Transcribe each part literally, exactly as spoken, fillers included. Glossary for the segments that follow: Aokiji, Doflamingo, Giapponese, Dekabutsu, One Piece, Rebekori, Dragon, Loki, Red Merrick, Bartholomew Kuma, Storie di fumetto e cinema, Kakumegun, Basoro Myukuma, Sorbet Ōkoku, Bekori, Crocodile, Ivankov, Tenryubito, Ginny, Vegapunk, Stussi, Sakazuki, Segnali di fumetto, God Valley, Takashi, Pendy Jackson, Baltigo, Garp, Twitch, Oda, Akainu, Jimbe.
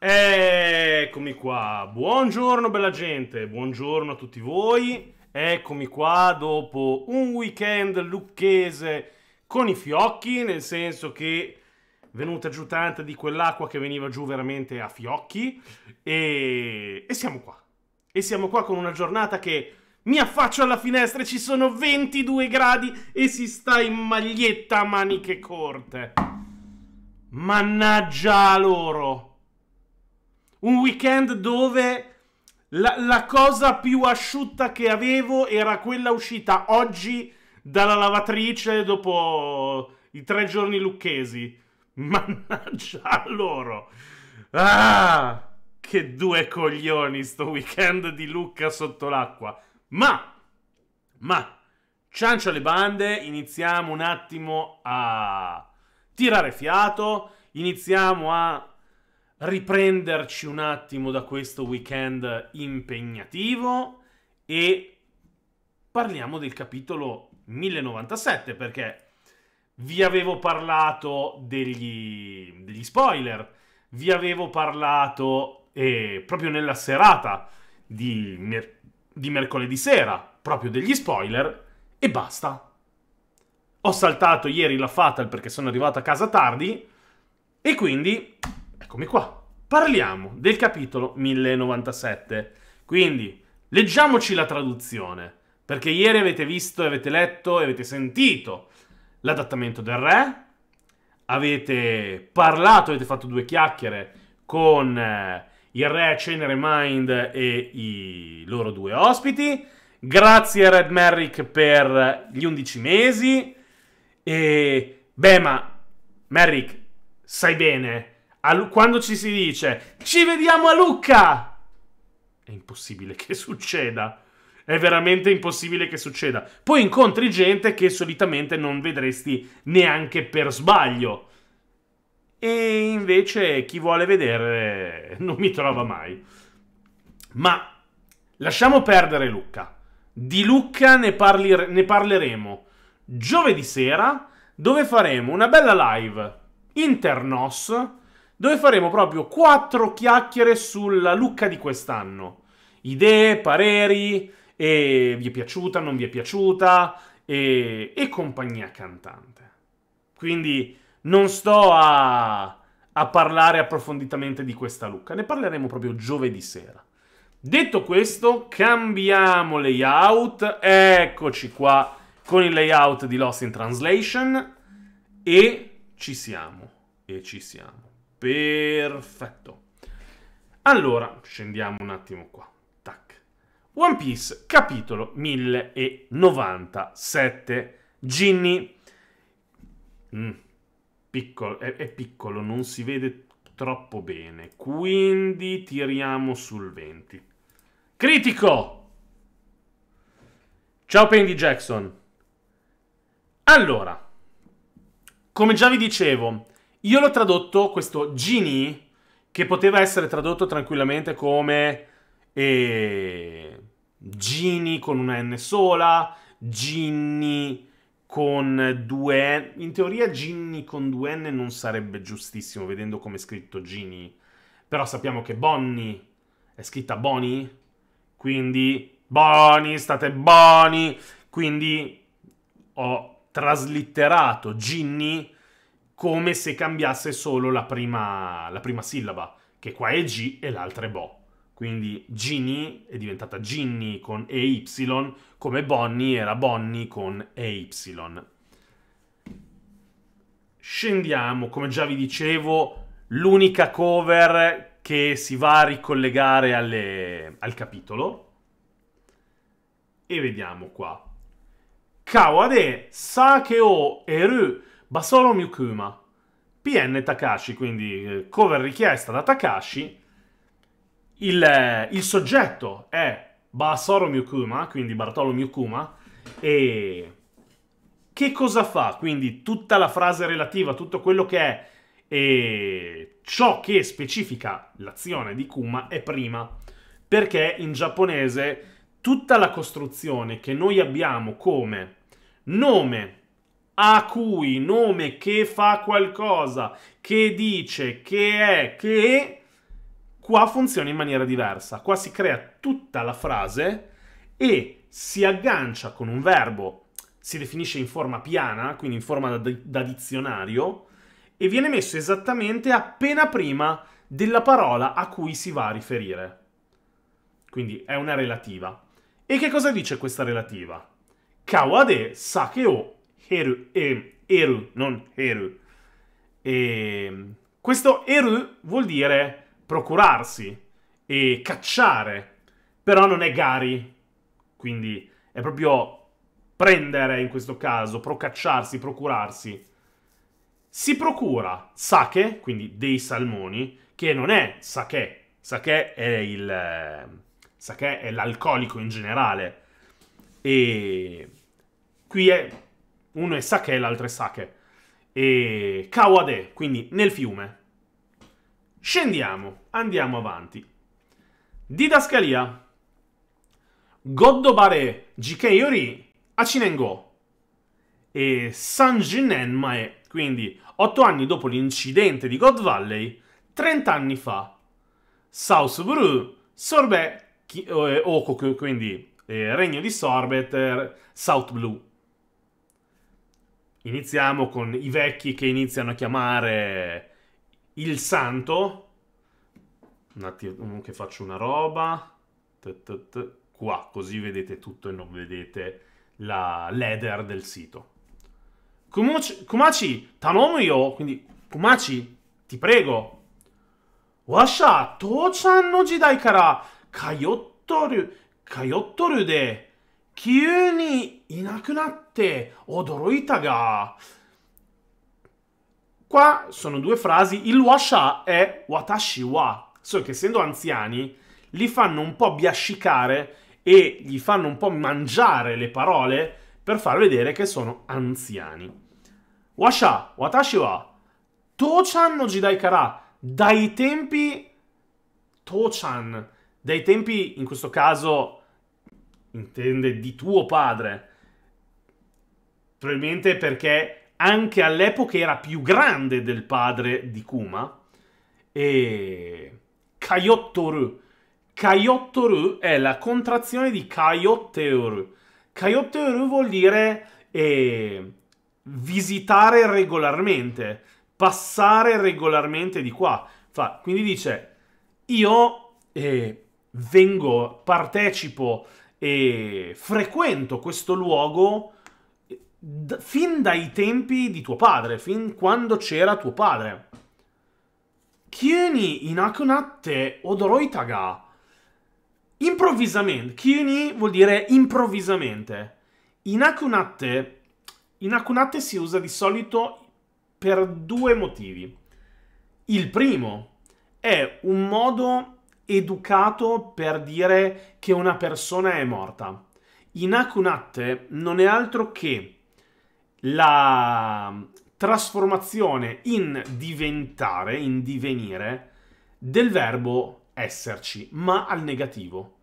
Eccomi qua, buongiorno bella gente, buongiorno a tutti voi. Eccomi qua dopo un weekend lucchese con i fiocchi, nel senso che venuta giù tanta di quell'acqua che veniva giù veramente a fiocchi e... e siamo qua. E siamo qua con una giornata che mi affaccio alla finestra e ci sono ventidue gradi e si sta in maglietta a maniche corte. Mannaggia loro! Un weekend dove la, la cosa più asciutta che avevo era quella uscita oggi dalla lavatrice dopo i tre giorni lucchesi. Mannaggia loro! Ah! Che due coglioni sto weekend di Lucca sotto l'acqua. Ma, ma, ciancio alle bande, iniziamo un attimo a tirare fiato, iniziamo a... riprenderci un attimo da questo weekend impegnativo e parliamo del capitolo mille novantasette, perché vi avevo parlato degli, degli spoiler, vi avevo parlato eh, proprio nella serata di, mer di mercoledì sera, proprio degli spoiler, e basta. Ho saltato ieri la Fatal perché sono arrivato a casa tardi e quindi... eccomi qua, parliamo del capitolo mille novantasette, quindi leggiamoci la traduzione, perché ieri avete visto, avete letto e avete sentito l'adattamento del re, avete parlato, avete fatto due chiacchiere con eh, il re Cenere Mind e i loro due ospiti, grazie Red Merrick per gli undici mesi, e beh ma Merrick sai bene... quando ci si dice ci vediamo a Lucca è impossibile che succeda, è veramente impossibile che succeda. Poi incontri gente che solitamente non vedresti neanche per sbaglio e invece chi vuole vedere non mi trova mai. Ma lasciamo perdere Lucca, di Lucca ne, ne parleremo giovedì sera, dove faremo una bella live internos dove faremo proprio quattro chiacchiere sulla Lucca di quest'anno. Idee, pareri, e vi è piaciuta, non vi è piaciuta, e, e compagnia cantante. Quindi non sto a, a parlare approfonditamente di questa Lucca, ne parleremo proprio giovedì sera. Detto questo, cambiamo layout, eccoci qua con il layout di Lost in Translation, e ci siamo, e ci siamo. Perfetto. Allora, scendiamo un attimo qua. Tac. One Piece, capitolo mille novantasette. Ginny. Mm, piccolo, è, è piccolo, non si vede troppo bene. Quindi tiriamo sul venti. Critico! Ciao Pendy Jackson. Allora, come già vi dicevo... io l'ho tradotto, questo Ginny, che poteva essere tradotto tranquillamente come eh, Ginny con una N sola, Ginny con due N. In teoria Ginny con due N non sarebbe giustissimo, vedendo come è scritto Ginny. Però sappiamo che Bonnie è scritta Bonnie, quindi Bonnie, state Bonnie. Quindi ho traslitterato Ginny... come se cambiasse solo la prima, la prima sillaba, che qua è G e l'altra è Bo. Quindi Ginny è diventata Ginny con E Y, come Bonnie era Bonnie con E Y. Scendiamo, come già vi dicevo, l'unica cover che si va a ricollegare alle, al capitolo. E vediamo qua. Kawade, Sakeo, Eru... Basoro Myukuma, P N Takashi, quindi cover richiesta da Takashi, il, il soggetto è Basoro Myukuma, quindi Bartholomew Kuma, e che cosa fa? Quindi tutta la frase relativa, tutto quello che è e ciò che specifica l'azione di Kuma è prima, perché in giapponese tutta la costruzione che noi abbiamo come nome, a cui nome che fa qualcosa, che dice, che è, che Qua funziona in maniera diversa. Qua si crea tutta la frase e si aggancia con un verbo, si definisce in forma piana, quindi in forma da, da dizionario, e viene messo esattamente appena prima della parola a cui si va a riferire. Quindi è una relativa. E che cosa dice questa relativa? Kawade sake o heru, e, eru, non heru. E questo eru vuol dire procurarsi e cacciare, però non è gari, quindi è proprio prendere in questo caso, procacciarsi, procurarsi. Si procura sake, quindi dei salmoni, che non è sake. Sake è il... Sake è l'alcolico in generale. E qui è... uno è sake e l'altro è sake. E kawade, quindi nel fiume. Scendiamo, andiamo avanti. Didascalia. Goddobare jikeiori achinengo. E sanjinen mae. Quindi, otto anni dopo l'incidente di God Valley, trent'anni fa. South Blue, Sorbet Ōkoku, quindi eh, Regno di Sorbet, eh, South Blue. Iniziamo con i vecchi che iniziano a chiamare il santo. Un attimo che faccio una roba. T -t -t. Qua, così vedete tutto e non vedete la header del sito. Kumachi, tanomu yo, quindi Kumachi, ti prego. Washa, Tōchan no jidai kara kayottoru, kayottoru de kyū ni inaku natte odoroita ga. Qua sono due frasi, il washa è watashi wa, solo che essendo anziani li fanno un po' biascicare e gli fanno un po' mangiare le parole per far vedere che sono anziani. Washa, watashi wa, Tōchan no jidai kara, dai tempi Tōchan, dai tempi in questo caso intende di tuo padre, probabilmente perché anche all'epoca era più grande del padre di Kuma. E Kayottoru, Kayottoru è la contrazione di Kayotteoru. Kayotteoru vuol dire eh, visitare regolarmente, passare regolarmente di qua. Fa, quindi dice, io eh, vengo, partecipo e eh, frequento questo luogo fin dai tempi di tuo padre, fin quando c'era tuo padre. Kyuni inaku natte odoroita ga. Improvvisamente, kyuni vuol dire improvvisamente. Inakunatte, inakunatte si usa di solito per due motivi. Il primo è un modo educato per dire che una persona è morta. Inakunatte non è altro che la trasformazione in diventare, in divenire, del verbo esserci, ma al negativo.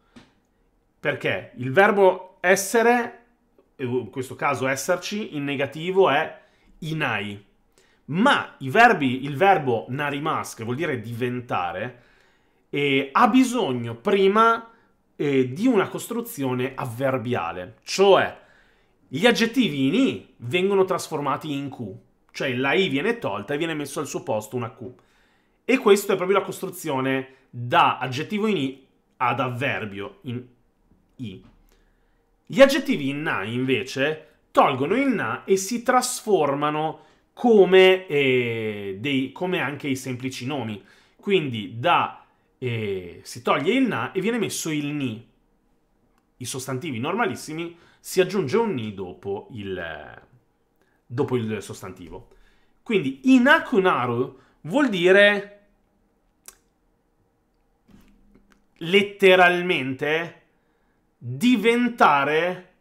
Perché il verbo essere, in questo caso esserci, in negativo è inai. Ma i verbi, il verbo narimasu, che vuol dire diventare, eh, ha bisogno prima eh, di una costruzione avverbiale. Cioè, gli aggettivi in i vengono trasformati in ku. Cioè, la i viene tolta e viene messo al suo posto una ku. E questa è proprio la costruzione da aggettivo in i ad avverbio in i. Gli aggettivi in na, invece, tolgono il na e si trasformano come, eh, dei, come anche i semplici nomi. Quindi da eh, si toglie il na e viene messo il ni. I sostantivi normalissimi si aggiunge un ni dopo il, dopo il sostantivo. Quindi inakunaru vuol dire letteralmente diventare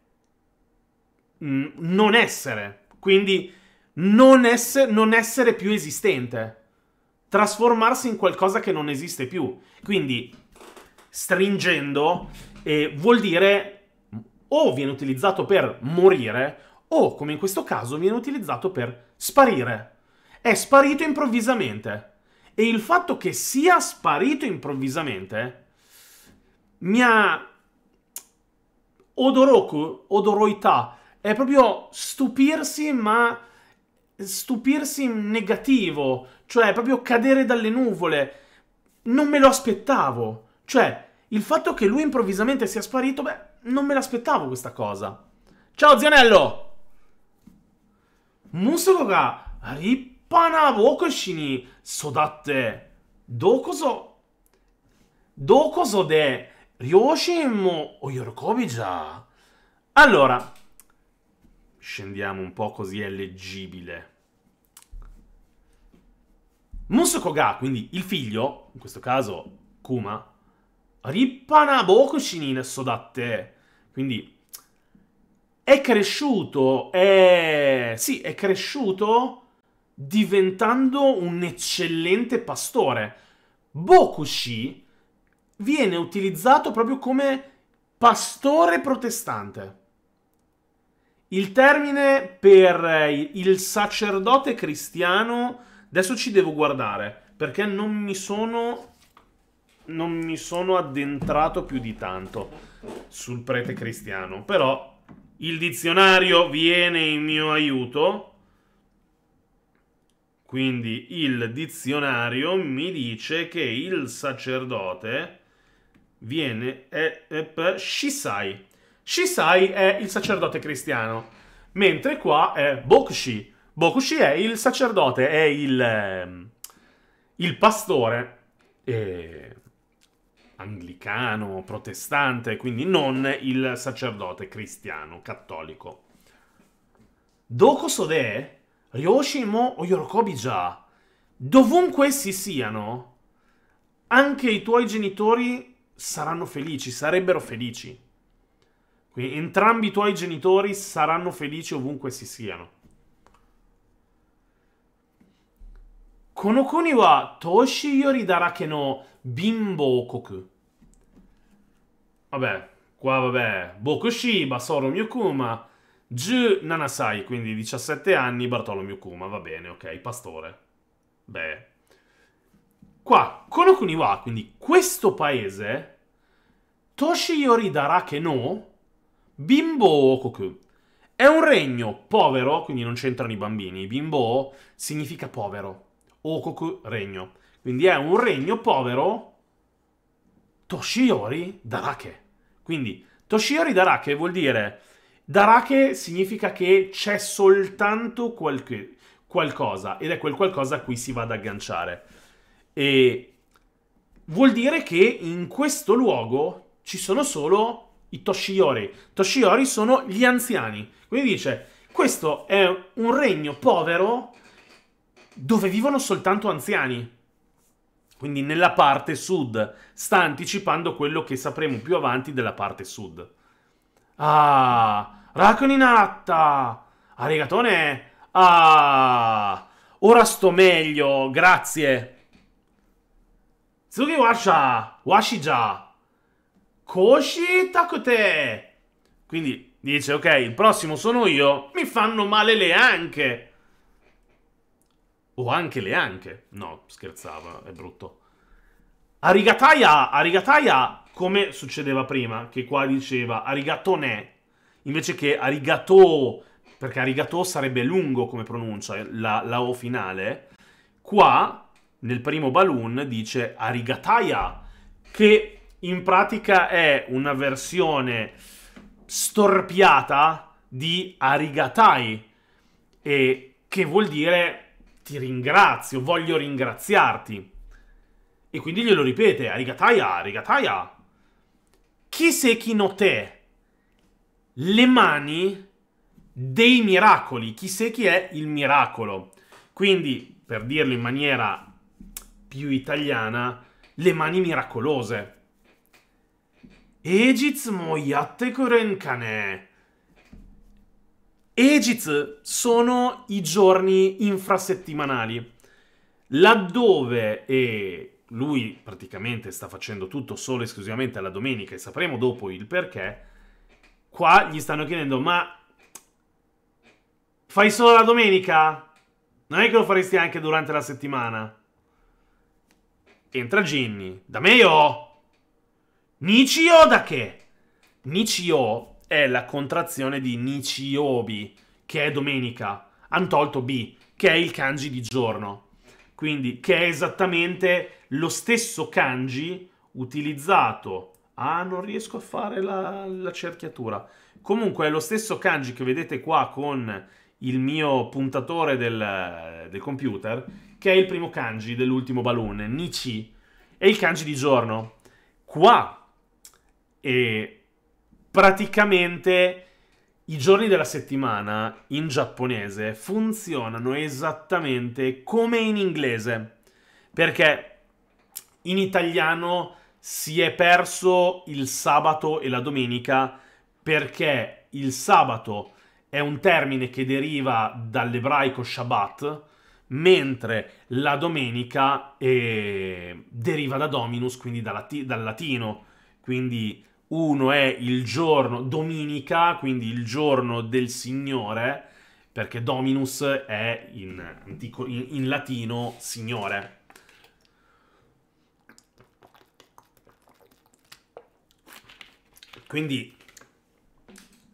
mh, non essere. Quindi non, ess- non essere più esistente. Trasformarsi in qualcosa che non esiste più. Quindi, stringendo, eh, vuol dire o viene utilizzato per morire o, come in questo caso, viene utilizzato per sparire. È sparito improvvisamente. E il fatto che sia sparito improvvisamente mi ha... Odoroku, odoroità, è proprio stupirsi, ma stupirsi in negativo, cioè proprio cadere dalle nuvole. Non me lo aspettavo, cioè il fatto che lui improvvisamente sia sparito, beh, non me l'aspettavo questa cosa. Ciao Zionello! Musuko ga rippana bokushi ni sodatte dokoso dokoso de ryoshin mo oyorokobi ja. Allora, scendiamo un po' così è leggibile. Musuko ga, quindi il figlio, in questo caso Kuma, rippana bokushi ni sodatte, quindi è cresciuto, è... sì, è cresciuto diventando un eccellente pastore. Bokushi viene utilizzato proprio come pastore protestante. Il termine per il sacerdote cristiano, adesso ci devo guardare, perché non mi sono... non mi sono addentrato più di tanto sul prete cristiano, però... il dizionario viene in mio aiuto, quindi il dizionario mi dice che il sacerdote viene è, è per Shisai. Shisai è il sacerdote cristiano, mentre qua è Bokushi. Bokushi è il sacerdote, è il, il pastore e... anglicano, protestante, quindi non il sacerdote cristiano, cattolico. Doko sode, ryoshin mo oyorokobi ja. Dovunque essi siano, anche i tuoi genitori saranno felici, sarebbero felici. Quindi entrambi i tuoi genitori saranno felici ovunque essi siano. Kono kuni wa toshi yori darake no bimbo ōkoku. Vabbè, qua vabbè, Bokushi, Basoro Myukuma, diciannove sai, quindi diciassette anni, Bartholomew Kuma, va bene, ok, pastore. Beh. Qua, Kono kuni wa, quindi questo paese, toshi yori darake no bimbo ōkoku. È un regno povero, quindi non c'entrano i bambini, bimbo significa povero. Ōkoku, regno. Quindi è un regno povero. Toshiyori Darake. Quindi Toshiyori Darake vuol dire... Darake significa che c'è soltanto qualche, qualcosa. Ed è quel qualcosa a cui si va ad agganciare. E vuol dire che in questo luogo ci sono solo i Toshiyori. Toshiyori sono gli anziani. Quindi dice, questo è un regno povero... dove vivono soltanto anziani, quindi nella parte sud. Sta anticipando quello che sapremo più avanti della parte sud. Ah, Rakuninata, arigatone, ah, ora sto meglio, grazie. Tsugiwasha, washija, koshi takute. Quindi dice, ok, il prossimo sono io, mi fanno male le anche. O anche le anche. No, scherzava, è brutto. Arigataya, arigataya, come succedeva prima, che qua diceva arigatone, invece che arigato, perché arigato sarebbe lungo come pronuncia, la, la O finale. Qua, nel primo balloon, dice arigataya, che in pratica è una versione storpiata di arigatai, e che vuol dire... ti ringrazio, voglio ringraziarti. E quindi glielo ripete, arigataya, arigataya. Kiseki no te, le mani dei miracoli. Kiseki è il miracolo. Quindi, per dirlo in maniera più italiana, le mani miracolose. Ejiz mo yatte kuren kane. Ejiz sono i giorni infrasettimanali, laddove e lui praticamente sta facendo tutto solo e esclusivamente alla domenica, e sapremo dopo il perché. Qua gli stanno chiedendo, ma fai solo la domenica? Non è che lo faresti anche durante la settimana? Entra Ginny. Da me io! Nichio da che? Nichio è la contrazione di Nichiobi, che è domenica. Han tolto B, che è il kanji di giorno. Quindi, che è esattamente lo stesso kanji utilizzato... Ah, non riesco a fare la, la cerchiatura. Comunque, è lo stesso kanji che vedete qua con il mio puntatore del, del computer, che è il primo kanji dell'ultimo balloon, Nichi, è il kanji di giorno. Qua, e praticamente... I giorni della settimana in giapponese funzionano esattamente come in inglese, perché in italiano si è perso il sabato e la domenica, perché il sabato è un termine che deriva dall'ebraico Shabbat, mentre la domenica eh, deriva da Dominus, quindi da lati- dal latino, quindi... Uno è il giorno domenica, quindi il giorno del Signore, perché Dominus è in, antico, in, in latino Signore. Quindi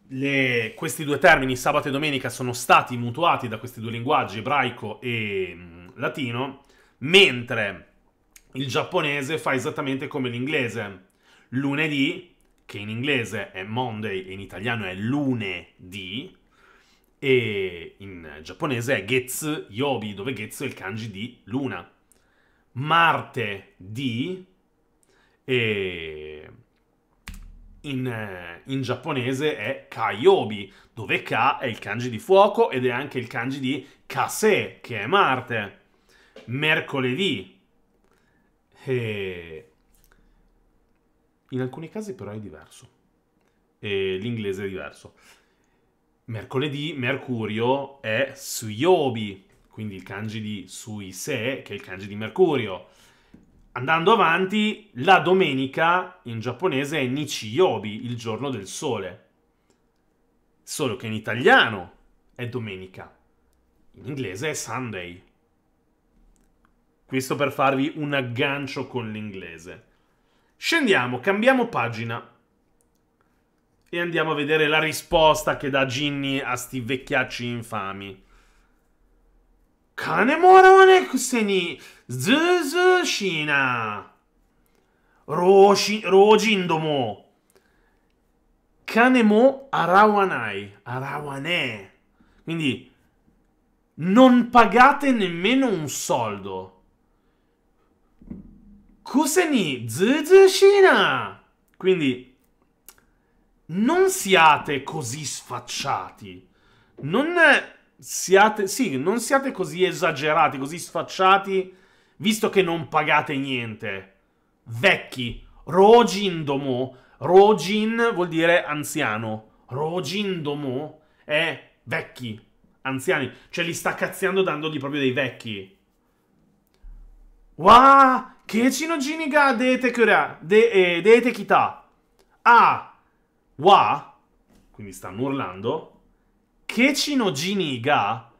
le, questi due termini, sabato e domenica, sono stati mutuati da questi due linguaggi, ebraico e mh, latino, mentre il giapponese fa esattamente come l'inglese. Lunedì, che in inglese è Monday e in italiano è lunedì, e in giapponese è Getsuyobi, dove Getsu è il kanji di luna. Martedì, e in, in giapponese è Kayobi, dove Ka è il kanji di fuoco ed è anche il kanji di Kase, che è Marte. Mercoledì, e... in alcuni casi però è diverso, e l'inglese è diverso. Mercoledì, Mercurio è Suyobi, quindi il kanji di Suise, che è il kanji di Mercurio. Andando avanti, la domenica in giapponese è Nichiyobi, il giorno del sole. Solo che in italiano è domenica, in inglese è Sunday. Questo per farvi un aggancio con l'inglese. Scendiamo, cambiamo pagina e andiamo a vedere la risposta che dà Ginny a sti vecchiacci infami. Cane morone kuseni zuzushina rogindomo kanemo arawanai arawane. Quindi non pagate nemmeno un soldo. Kuseni zuzushina! Quindi, non siate così sfacciati. Non siate... Sì, non siate così esagerati, così sfacciati, visto che non pagate niente. Vecchi. Rojindomo. Rojin vuol dire anziano. Rojindomo è vecchi. Anziani. Cioè, li sta cazziando dandogli proprio dei vecchi. Wow! Kechi no Ginny ga dete kura, dete kita. Ah, wa, quindi stanno urlando. Kechi no Ginny ga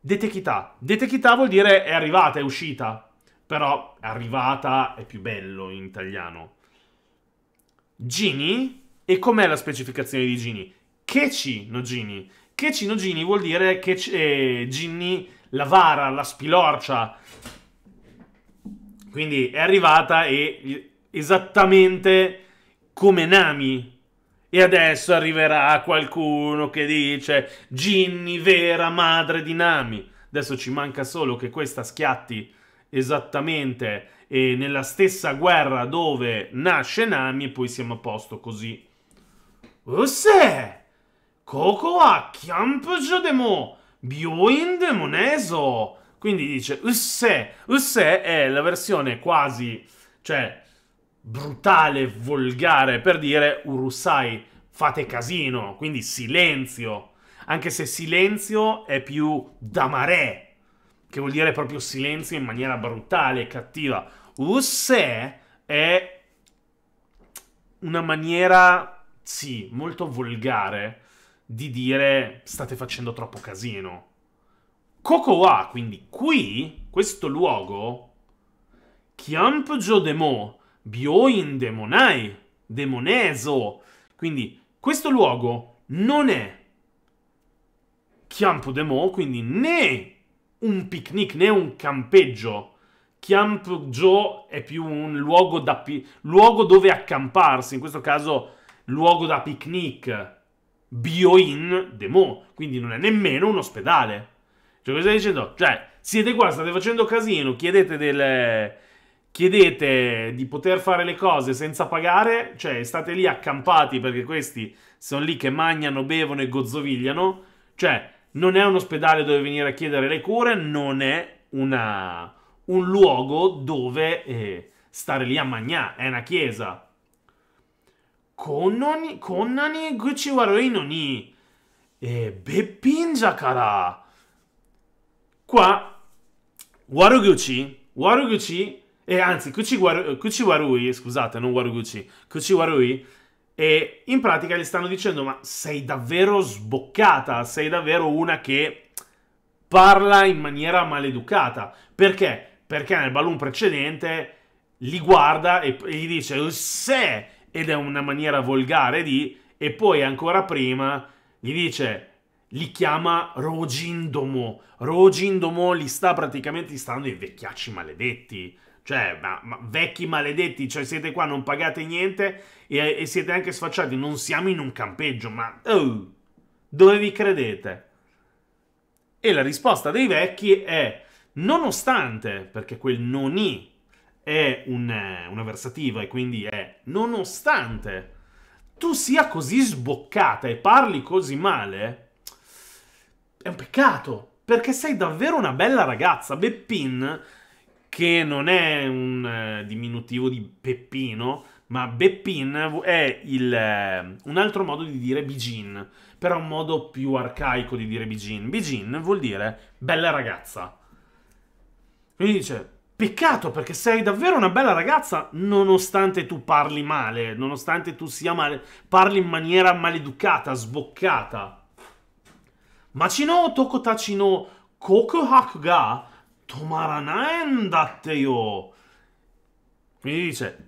dete kita. Dete kita vuol dire è arrivata, è uscita. Però arrivata è più bello in italiano. Ginny, e com'è la specificazione di Ginny? Kechi no Ginny. Kechi no Ginny vuol dire che eh, Ginny la vara, la spilorcia. Quindi è arrivata e esattamente come Nami. E adesso arriverà qualcuno che dice Ginny, vera madre di Nami. Adesso ci manca solo che questa schiatti esattamente e nella stessa guerra dove nasce Nami e poi siamo a posto così. Usse! Koko wa kyanpujo demo byouin demo neso. Quindi dice Usse. Usse è la versione quasi, cioè, brutale, volgare, per dire Urusai, fate casino, quindi silenzio. Anche se silenzio è più damare, che vuol dire proprio silenzio in maniera brutale e cattiva. Usse è una maniera, sì, molto volgare di dire state facendo troppo casino. Koko wa, quindi qui, questo luogo, Kianpjo Demo, Bioin Demonai, Demoneso. Quindi questo luogo non è Kianpjo Demo, quindi né un picnic né un campeggio. Kianpjo è più un luogo, da luogo dove accamparsi, in questo caso luogo da picnic. Bioin Demo, quindi non è nemmeno un ospedale. Cioè, cosa stai dicendo? Cioè, siete qua, state facendo casino, chiedete delle... chiedete di poter fare le cose senza pagare, cioè state lì accampati perché questi sono lì che mangiano, bevono e gozzovigliano. Cioè, non è un ospedale dove venire a chiedere le cure, non è una... un luogo dove eh, stare lì a mangiare, è una chiesa. Konnani, konnani guchi warui no ni beppin jakara. Qua waruguchi, waruguchi e eh, anzi kuchi waru, kuchi warui, scusate, non waruguchi, kuchi warui, e eh, in pratica gli stanno dicendo ma sei davvero sboccata, sei davvero una che parla in maniera maleducata. Perché? Perché nel balloon precedente li guarda e, e gli dice se, ed è una maniera volgare di, e poi ancora prima gli dice, li chiama Rogindomo. Rogindomo li sta praticamente, stanno i vecchiacci maledetti. Cioè, ma, ma vecchi maledetti, cioè siete qua, non pagate niente e, e siete anche sfacciati, non siamo in un campeggio, ma oh, dove vi credete? E la risposta dei vecchi è, nonostante, perché quel noni è un, una versativa e quindi è, nonostante tu sia così sboccata e parli così male, è un peccato, perché sei davvero una bella ragazza. Beppin, che non è un eh, diminutivo di Peppino, ma Beppin è il, eh, un altro modo di dire Bijin, però un modo più arcaico di dire Bijin. Bijin vuol dire bella ragazza. Quindi dice, peccato perché sei davvero una bella ragazza nonostante tu parli male, nonostante tu sia male, parli in maniera maleducata, sboccata. Machino tokotachino kokuhaku ga tomaranai n datte yo. Quindi dice,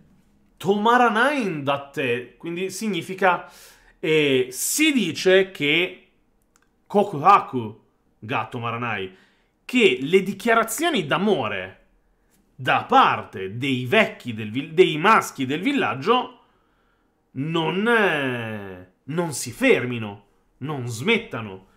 tomaranai n datte, quindi significa, eh, si dice che kokuhaku ga tomaranai, che le dichiarazioni d'amore da parte dei vecchi, del dei maschi del villaggio non, eh, non si fermino, non smettano.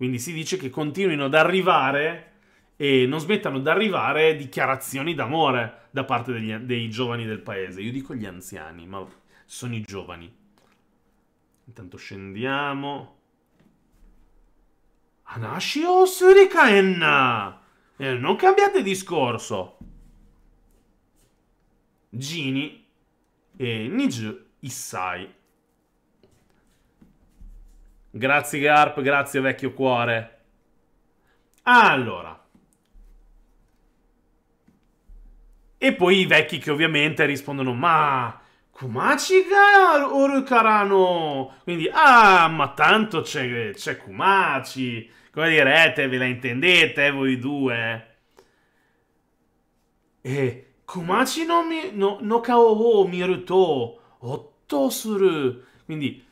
Quindi si dice che continuino ad arrivare e non smettano ad arrivare dichiarazioni d'amore da parte degli, dei giovani del paese. Io dico gli anziani, ma sono i giovani. Intanto scendiamo. Hanashi o surikaenna! Eh, non cambiate discorso. Ginny e Niju Issai. Grazie Garp, grazie vecchio cuore. Allora. E poi i vecchi che ovviamente rispondono ma Kumachi ga orukarano. Quindi ah, ma tanto c'è Kumachi. Come dire, eh, te ve la intendete eh, voi due. E Kumachi no, mi, no, no kao o miruto otto suru. Quindi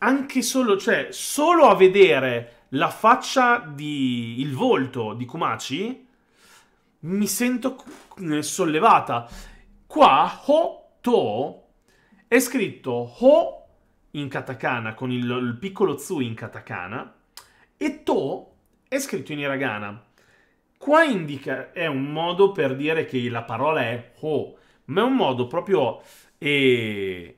anche solo, cioè, solo a vedere la faccia di, il volto di Kumachi mi sento sollevata. Qua ho to è scritto ho in katakana con il, il piccolo tsu in katakana e to è scritto in hiragana. Qua indica, è un modo per dire che la parola è ho, ma è un modo proprio eh,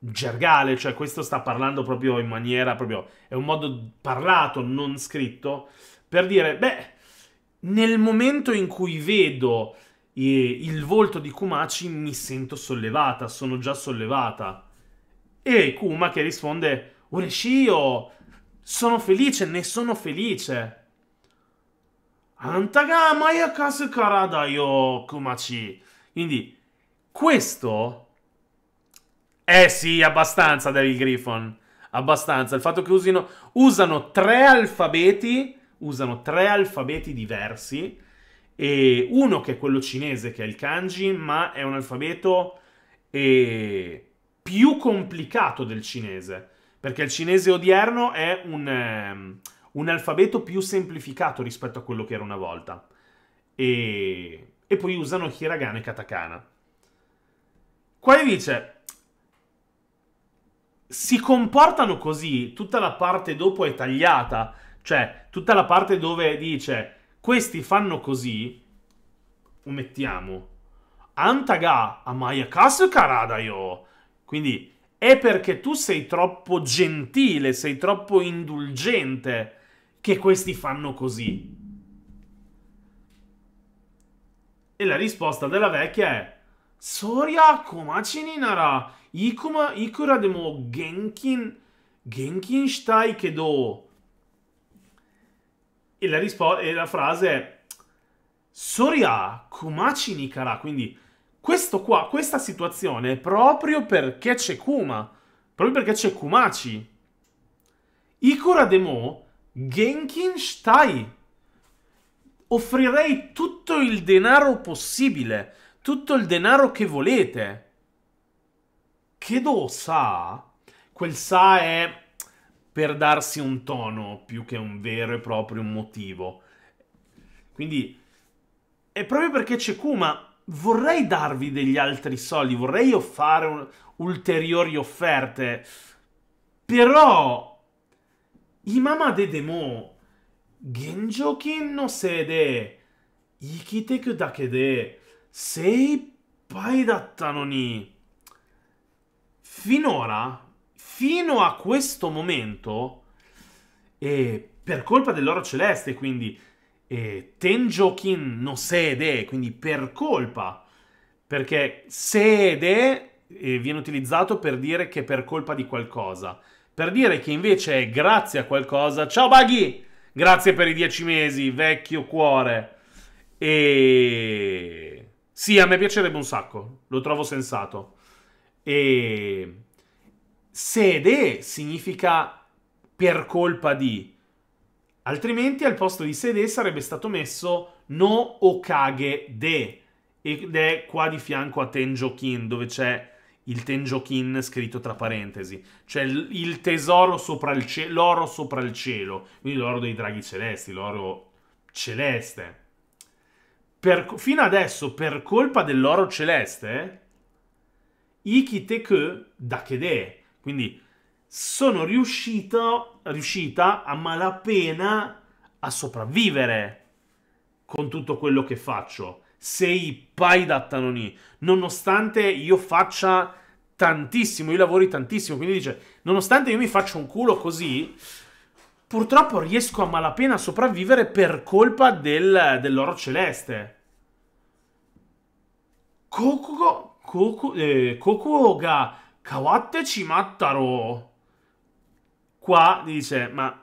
gergale, cioè questo sta parlando proprio in maniera proprio, è un modo parlato, non scritto, per dire beh, nel momento in cui vedo eh, il volto di Kumachi mi sento sollevata, sono già sollevata. E Kuma che risponde Ureshio, sono felice, ne sono felice. Antaga mayakasu karada yo Kumachi. Quindi questo eh sì, abbastanza Devil Griffon, abbastanza. Il fatto che usino, usano tre alfabeti usano tre alfabeti diversi e uno che è quello cinese, che è il kanji, ma è un alfabeto eh, più complicato del cinese, perché il cinese odierno è un, eh, un alfabeto più semplificato rispetto a quello che era una volta, e, e poi usano hiragana e katakana. Qua dice... si comportano così, tutta la parte dopo è tagliata, cioè tutta la parte dove dice questi fanno così, omettiamo antaga amaya kasu karadayo, quindi è perché tu sei troppo gentile, sei troppo indulgente che questi fanno così. E la risposta della vecchia è Soria komachi ni nara ikuma ikura demo genkin genkin shitai kedo. E la risposta e la frase è Soria komachi ni kara, quindi questo qua, questa situazione è proprio perché c'è Kuma, proprio perché c'è Kumachi. Ikura demo genkin shitai. Offrirei tutto il denaro possibile. Tutto il denaro che volete. Kedo sa. Quel sa è per darsi un tono più che un vero e proprio motivo. Quindi è proprio perché c'è Kuma. Vorrei darvi degli altri soldi. Vorrei fare ulteriori offerte. Però imama de demo genjokin no sede ikiteku dakede seipai dattano ni. Finora, fino a questo momento, eh, per colpa dell'oro celeste, quindi eh, Tenjokin no sede, quindi per colpa, perché sede eh, viene utilizzato per dire che è per colpa di qualcosa, per dire che invece è grazie a qualcosa. Ciao Buggy, grazie per i dieci mesi, vecchio cuore. E... sì, a me piacerebbe un sacco, lo trovo sensato. E sede significa per colpa di, altrimenti al posto di sede sarebbe stato messo no okage de, ed è qua di fianco a Tenjokin, dove c'è il Tenjokin scritto tra parentesi, cioè il tesoro sopra il cielo, l'oro sopra il cielo, quindi l'oro dei draghi celesti, l'oro celeste. Per, fino adesso, per colpa dell'oro celeste, ikiteku dakede, quindi sono riuscito, riuscita a malapena a sopravvivere con tutto quello che faccio. Sei pai dattano ni, nonostante io faccia tantissimo, io lavori tantissimo, quindi dice, nonostante io mi faccia un culo così... purtroppo riesco a malapena a sopravvivere per colpa del, dell'oro celeste. Kokugo, koku, eh, kokugo ga kawatte cimattaro. Qua dice, ma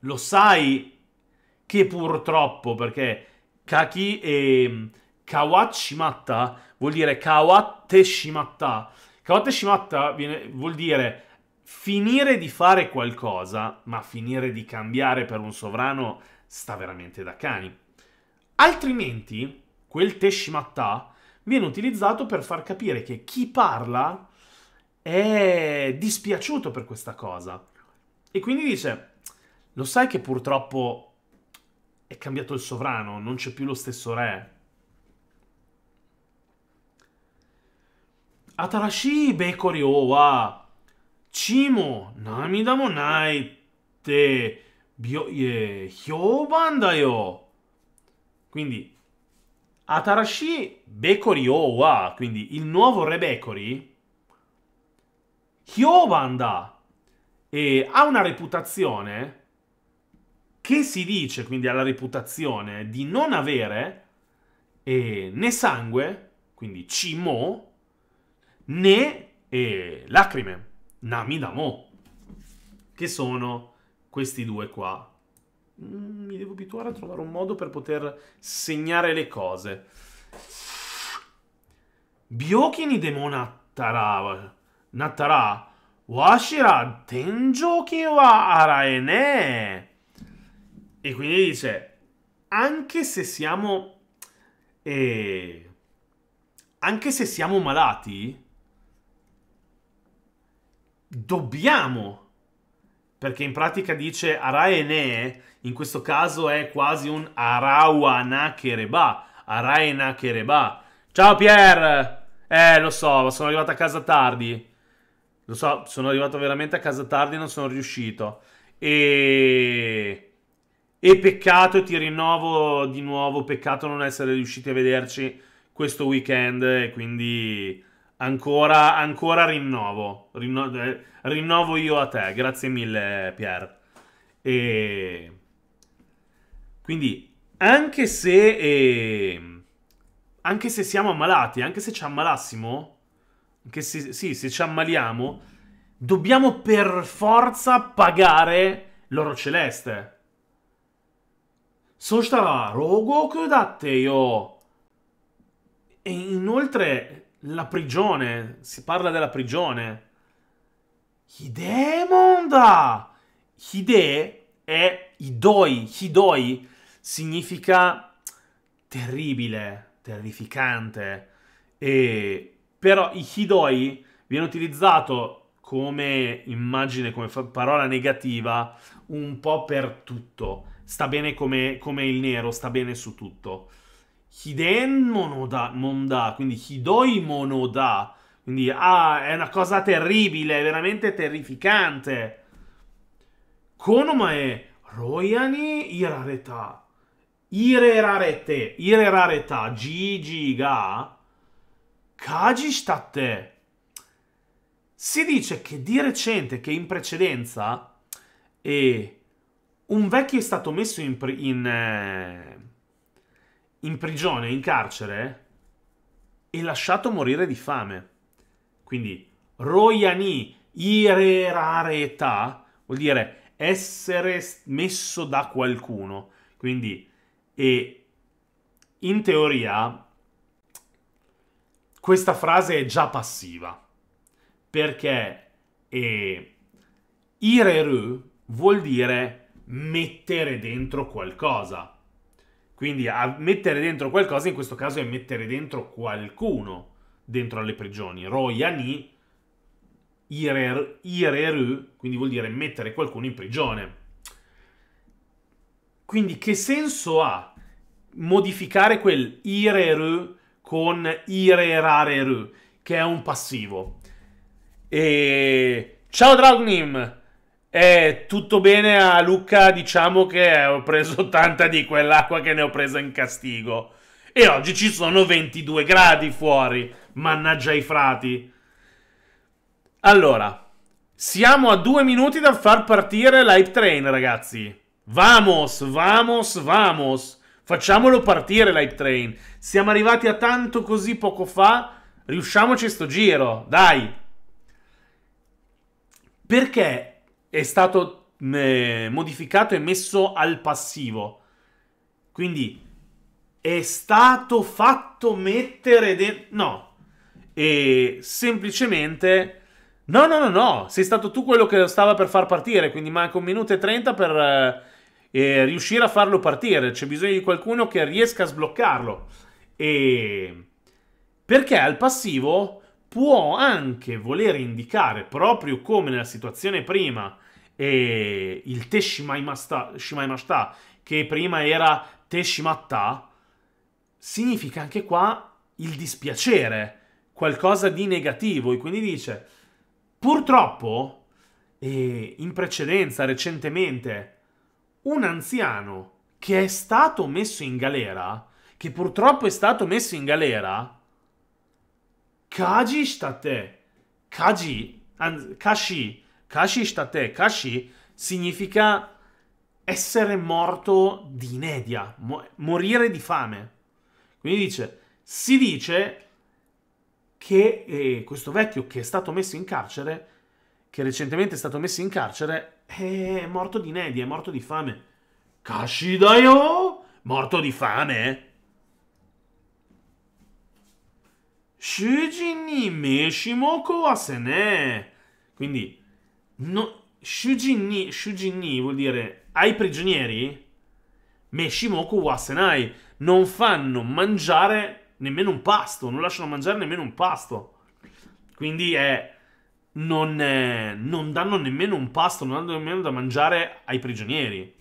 lo sai che purtroppo, perché kaki e kawashimatta vuol dire kawatte shimatta. Kawatte shimatta viene, vuol dire... finire di fare qualcosa, ma finire di cambiare per un sovrano sta veramente da cani. Altrimenti, quel teshimatta viene utilizzato per far capire che chi parla è dispiaciuto per questa cosa. E quindi dice, lo sai che purtroppo è cambiato il sovrano, non c'è più lo stesso re. Atarashii Bekori o wa... Chimo, namida mo nai te hyouban da yo. Quindi Atarashi Bekori o wa, quindi il nuovo re Bekori hyouban da, e ha una reputazione che si dice, quindi ha la reputazione di non avere eh, né sangue, quindi chimo, né eh, lacrime. Namidamo, che sono questi due qua. Mi devo abituare a trovare un modo per poter segnare le cose. Byokini demo nattara nattara washira tenjoki wa araene. E quindi dice anche se siamo eh, anche se siamo malati, dobbiamo, perché in pratica dice araene, in questo caso è quasi un arawana kereba, araena kereba. Ciao Pier! Eh, lo so, sono arrivato a casa tardi. Lo so, sono arrivato veramente a casa tardi e non sono riuscito. E... e peccato, ti rinnovo di nuovo, peccato non essere riusciti a vederci questo weekend, e quindi ancora, ancora rinnovo. Rinno... Rinnovo io a te, grazie mille Pier. E... quindi, anche se... E... anche se siamo ammalati, anche se ci ammalassimo... Che se, sì, se ci ammaliamo, dobbiamo per forza pagare l'oro celeste. Soshitara rogoku datte yo. E inoltre la prigione, si parla della prigione. Hidemonda. Hide è idoi, hidoi significa terribile, terrificante. E però i hidoi viene utilizzato come immagine, come parola negativa, un po' per tutto. Sta bene come, come il nero, sta bene su tutto. Hiden monoda, monda, quindi hidoi monoda. Quindi, ah, è una cosa terribile, veramente terrificante. Konomae royani irareta. Irerarete, irerareta, jiji ga. Kaji shitatte. Si dice che di recente, che in precedenza, eh, un vecchio è stato messo in, in, eh, in prigione, in carcere, e lasciato morire di fame. Quindi, royani irerareta vuol dire essere messo da qualcuno. Quindi, eh, in teoria... questa frase è già passiva, perché eh, ireru vuol dire mettere dentro qualcosa. Quindi a mettere dentro qualcosa in questo caso è mettere dentro qualcuno dentro alle prigioni. Royani ireru, ireru, quindi vuol dire mettere qualcuno in prigione. Quindi che senso ha modificare quel ireru con irerareru, che è un passivo? E... ciao Dragnim! È tutto bene a Lucca? Diciamo che ho preso tanta di quell'acqua che ne ho presa in castigo. E oggi ci sono ventidue gradi fuori. Mannaggia i frati. Allora, siamo a due minuti da far partire l'hype train, ragazzi. Vamos, vamos, vamos. Facciamolo partire l'hype train. Siamo arrivati a tanto così poco fa. Riusciamoci sto giro, dai. Perché è stato eh, modificato e messo al passivo? Quindi è stato fatto mettere dentro... no. E semplicemente... no, no, no, no. Sei stato tu quello che lo stava per far partire. Quindi manca un minuto e trenta per... Eh, E riuscire a farlo partire. C'è bisogno di qualcuno che riesca a sbloccarlo. E... perché al passivo può anche voler indicare, proprio come nella situazione prima, e... il te shimaimashita, shimaimashita, che prima era te shimatta, significa anche qua il dispiacere, qualcosa di negativo. E quindi dice, purtroppo, e in precedenza, recentemente... un anziano che è stato messo in galera, che purtroppo è stato messo in galera, kaji shitatte, kaji, an, kashi, kashi shitatte, kashi significa essere morto di inedia, mo morire di fame. Quindi dice, si dice che eh, questo vecchio che è stato messo in carcere, che recentemente è stato messo in carcere, è morto di inedia, è morto di fame. Kashidayo! Morto di fame? Shuji ni meshimoko asene. Quindi, no, shuji ni, shuji ni vuol dire ai prigionieri, Meshimoku wa Senai, non fanno mangiare nemmeno un pasto, non lasciano mangiare nemmeno un pasto. Quindi è, non, è, non danno nemmeno un pasto, non danno nemmeno da mangiare ai prigionieri.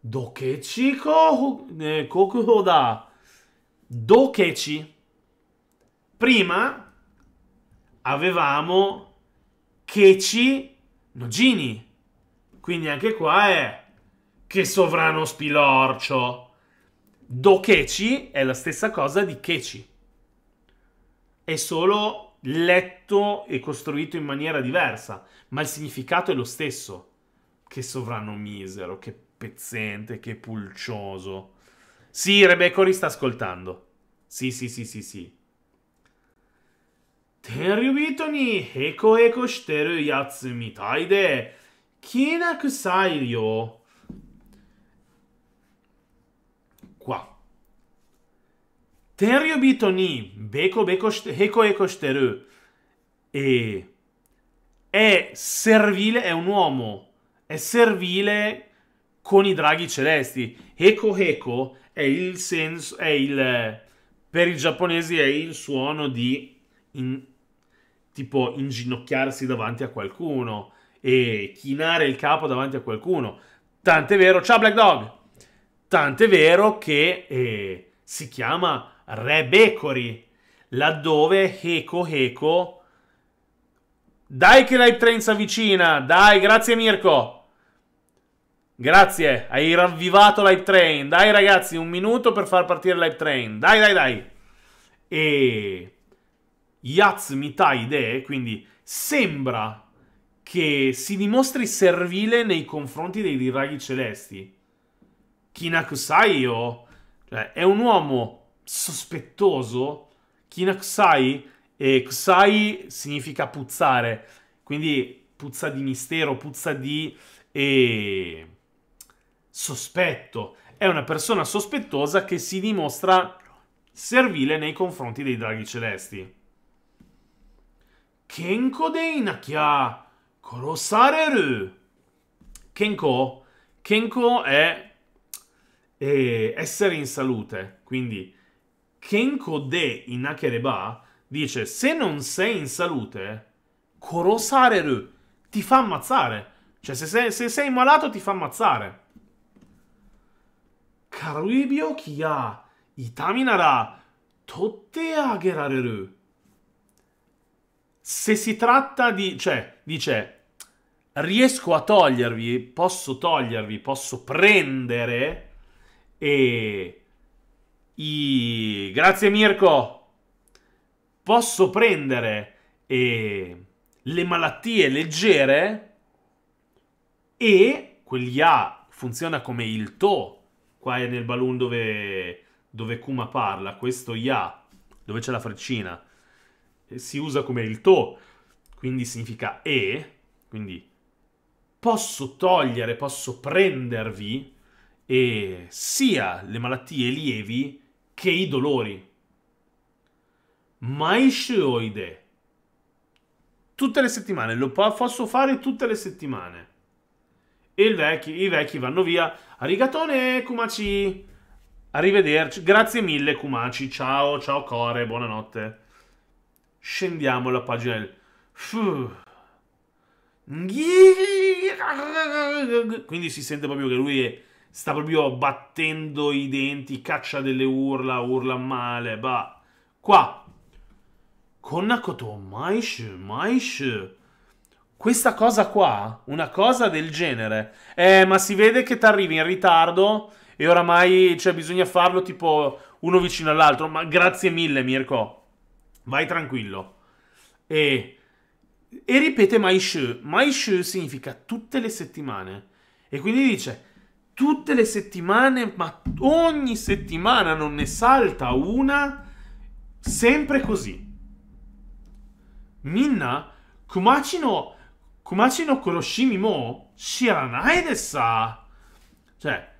Dokechi Kokuhoda. Dokechi. Prima avevamo Kechi no Gini. Quindi anche qua è che sovrano spilorcio. Dokechi è la stessa cosa di Kechi. È solo letto e costruito in maniera diversa, ma il significato è lo stesso. Che sovrano misero, che pezzente, che pulcioso. Sì, Rebekori sta ascoltando. Sì, sì, sì, sì, sì. Tenryubito ni heko heko shiteru yatsu mitai de kinaku sai yo. Qua. Tenryubito ni beko beko heko heko shiteru. E è servile, è un uomo. È servile con i draghi celesti. Heko heko è il senso, è il, per i giapponesi è il suono di in, tipo inginocchiarsi davanti a qualcuno e chinare il capo davanti a qualcuno. Tant'è vero, ciao Black Dog, tant'è vero che eh, si chiama Re Bekori, laddove Heko Heko, dai che Live Train si avvicina, dai, grazie Mirko. Grazie, hai ravvivato Live Train. Dai ragazzi, un minuto per far partire Live Train. Dai, dai, dai. E Yatsumitaide, quindi sembra che si dimostri servile nei confronti dei draghi celesti. Kinakusai-o, cioè, è un uomo sospettoso. Kinakusai, e kusai significa puzzare, quindi puzza di mistero, puzza di e... sospetto. È una persona sospettosa che si dimostra servile nei confronti dei draghi celesti. Kenko dei nakia korosareru. Kenko, Kenko è eh, essere in salute, quindi Kenko de inakereba dice se non sei in salute korosareru, ti fa ammazzare. Cioè, se sei, se sei malato ti fa ammazzare. Karuibio kia itaminara totte agerareru. Se si tratta di... Cioè, dice, riesco a togliervi, posso togliervi, posso prendere e... I... Grazie Mirko! Posso prendere e... le malattie leggere... E quegli A funziona come il to. Qua è nel balloon dove, dove Kuma parla. Questo ya, dove c'è la freccina, si usa come il to. Quindi significa e. Quindi posso togliere, posso prendervi e sia le malattie lievi che i dolori. Maishuoide. Tutte le settimane. Lo posso fare tutte le settimane. E il vecchio, i vecchi vanno via. Arigatone Kumachi, arrivederci, grazie mille Kumachi, ciao, ciao Core, buonanotte. Scendiamo la pagina del... Quindi si sente proprio che lui sta proprio battendo i denti, caccia delle urla, urla male, bah. Qua Konnakoto Maishu Maishu. Questa cosa qua, una cosa del genere. Eh, ma si vede che ti arrivi in ritardo e oramai, cioè, bisogna farlo tipo uno vicino all'altro. Ma grazie mille, Mirko. Vai tranquillo. E, e ripete Maishu. Maishu significa tutte le settimane. E quindi dice, tutte le settimane, ma ogni settimana non ne salta una, sempre così. Minna, Kumachi no... Kumachi no Kuroshimi mo shiranai desu. Cioè,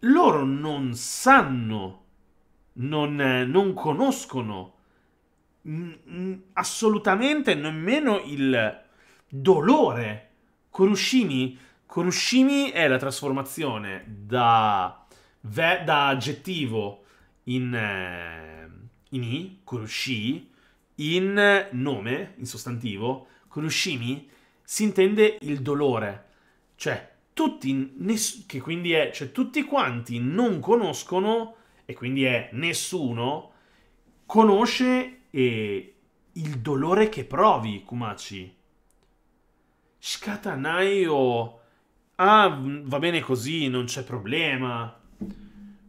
loro non sanno, non, eh, non conoscono assolutamente nemmeno il dolore. Kuroshimi Kurushimi è la trasformazione da, da aggettivo in, eh, in I, Kurushi, in nome, in sostantivo. Kurushimi si intende il dolore, cioè tutti, che quindi è, cioè tutti quanti non conoscono, e quindi è nessuno, conosce eh, il dolore che provi, Kumachi. Shikata nai o... Ah, va bene così, non c'è problema.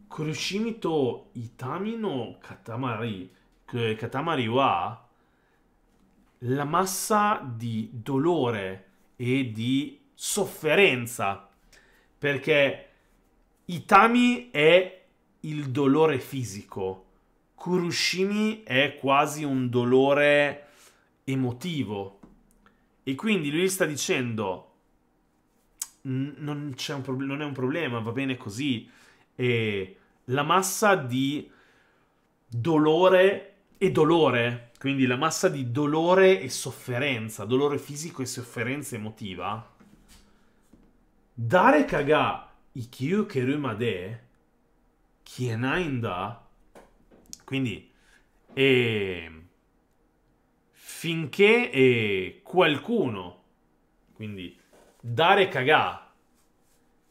Kurushimi to itami no katamari, katamari wa, la massa di dolore e di sofferenza, perché itami è il dolore fisico, Kurushimi è quasi un dolore emotivo, e quindi lui sta dicendo non c'è un problema, non è un problema, va bene così. E la massa di dolore e dolore, quindi la massa di dolore e sofferenza, dolore fisico e sofferenza emotiva. Dare kaga ikiu kerumade kienainda, quindi e, finché e, qualcuno, quindi dare kaga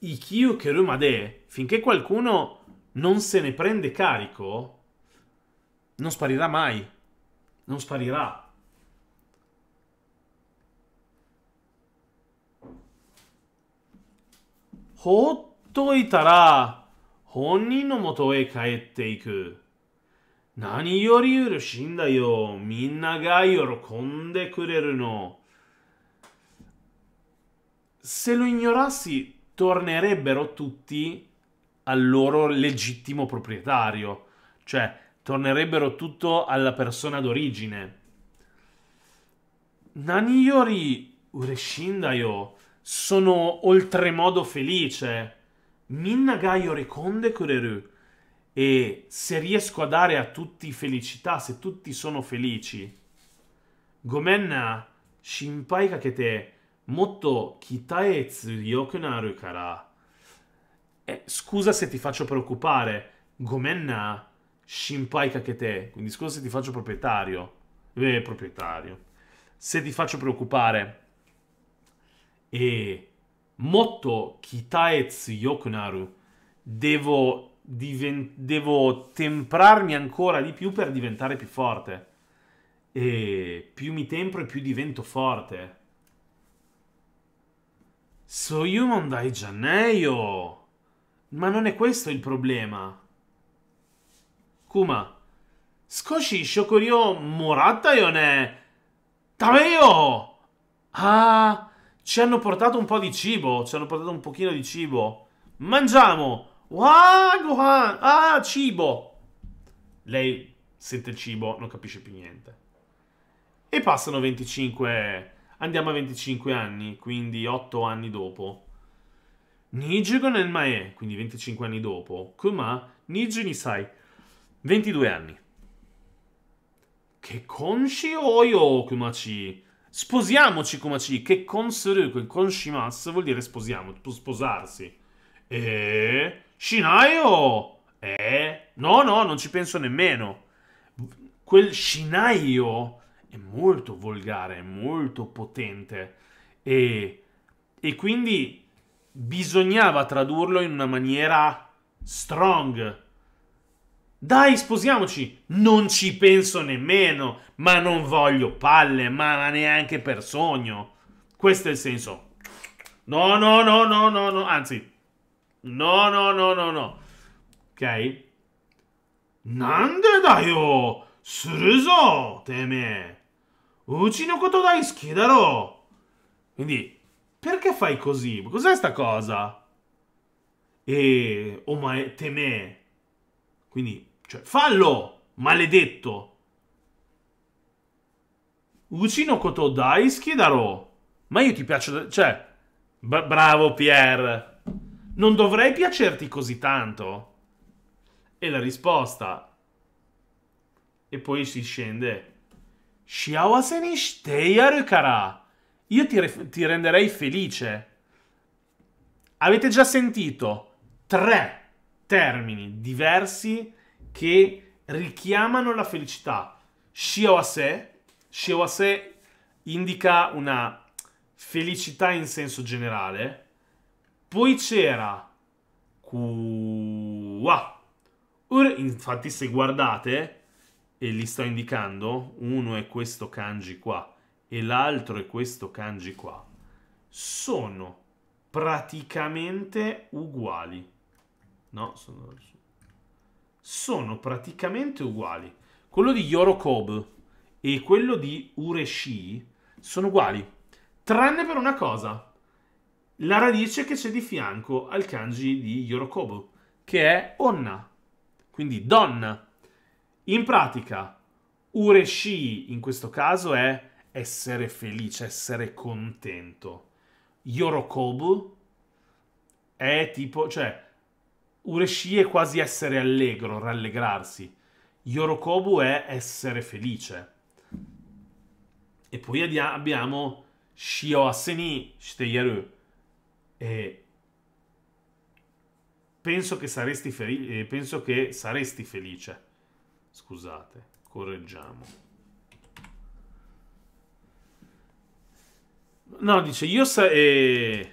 ikiu kerumade, finché qualcuno non se ne prende carico, non sparirà mai, non sparirà. Hottoitara honnin no moto e kaette iku. Nani yori urushin da yo, minna ga yorokonde kureru no. Se lo ignorassi, tornerebbero tutti al loro legittimo proprietario, cioè tornerebbero tutto alla persona d'origine. Nani yori ureshindayo, sono oltremodo felice. Minnagai orekonde kureru, e se riesco a dare a tutti felicità, se tutti sono felici. Gomenna shinpai kakete motto kitae tsuyoku naru kara. Eh, scusa se ti faccio preoccupare. Gomenna shinpai kakete, quindi scusa se ti faccio proprietario. Eh, proprietario. Se ti faccio preoccupare. E motto kitae tsuyoku naru, devo devo temprarmi ancora di più per diventare più forte. E più mi tempro e più divento forte. Soyu mondai janai yo. Ma non è questo il problema. Kuma, skoshi shokuryo moratta yo ne. Tabeyo. Ah, ci hanno portato un po' di cibo, ci hanno portato un pochino di cibo. Mangiamo. Wow, gohan. Ah, cibo. Lei sente il cibo, non capisce più niente. E passano venticinque. Andiamo a venticinque anni, quindi otto anni dopo. Nijugo nel mae, quindi venticinque anni dopo. Kuma, niju ni sai, ventidue anni. Che konshi oyo, Kumachi. Sposiamoci, Kumachi. Che konsuru, quel konshimasu vuol dire sposiamo, sposarsi. E shinaio. Eh? No, no, non ci penso nemmeno. Quel shinaio è molto volgare, è molto potente, e, e quindi bisognava tradurlo in una maniera strong. Dai, sposiamoci! Non ci penso nemmeno, ma non voglio palle, ma neanche per sogno. Questo è il senso. No, no, no, no, no, no, anzi. No, no, no, no, no. Ok? Nande da io! Suruzo, teme! Uchi no koto daisuki daro. Quindi, perché fai così? Cos'è sta cosa? E... omae teme. Quindi, cioè, fallo! Maledetto! Uchi no koto daisuki daro. Ma io ti piaccio... Cioè... Bravo, Pierre! Non dovrei piacerti così tanto? E la risposta... E poi si scende... Shiawase ni shite yaru kara. Io ti, ti renderei felice. Avete già sentito tre termini diversi che richiamano la felicità. Shiawase. Shiawase indica una felicità in senso generale. Poi c'era Kuwa. Infatti se guardate, e li sto indicando, uno è questo kanji qua e l'altro è questo kanji qua, sono praticamente uguali. No, sono... sono praticamente uguali. Quello di Yorokob e quello di Ureshi sono uguali, tranne per una cosa, la radice che c'è di fianco al kanji di Yorokob, che è onna, quindi donna. In pratica, Ureshi in questo caso è essere felice, essere contento. Yorokobu è tipo, cioè, Ureshi è quasi essere allegro, rallegrarsi. Yorokobu è essere felice. E poi abbiamo Shio Aseni Shiteyaru. E penso che saresti felice, penso che saresti felice. Scusate, correggiamo. No, dice, io, eh,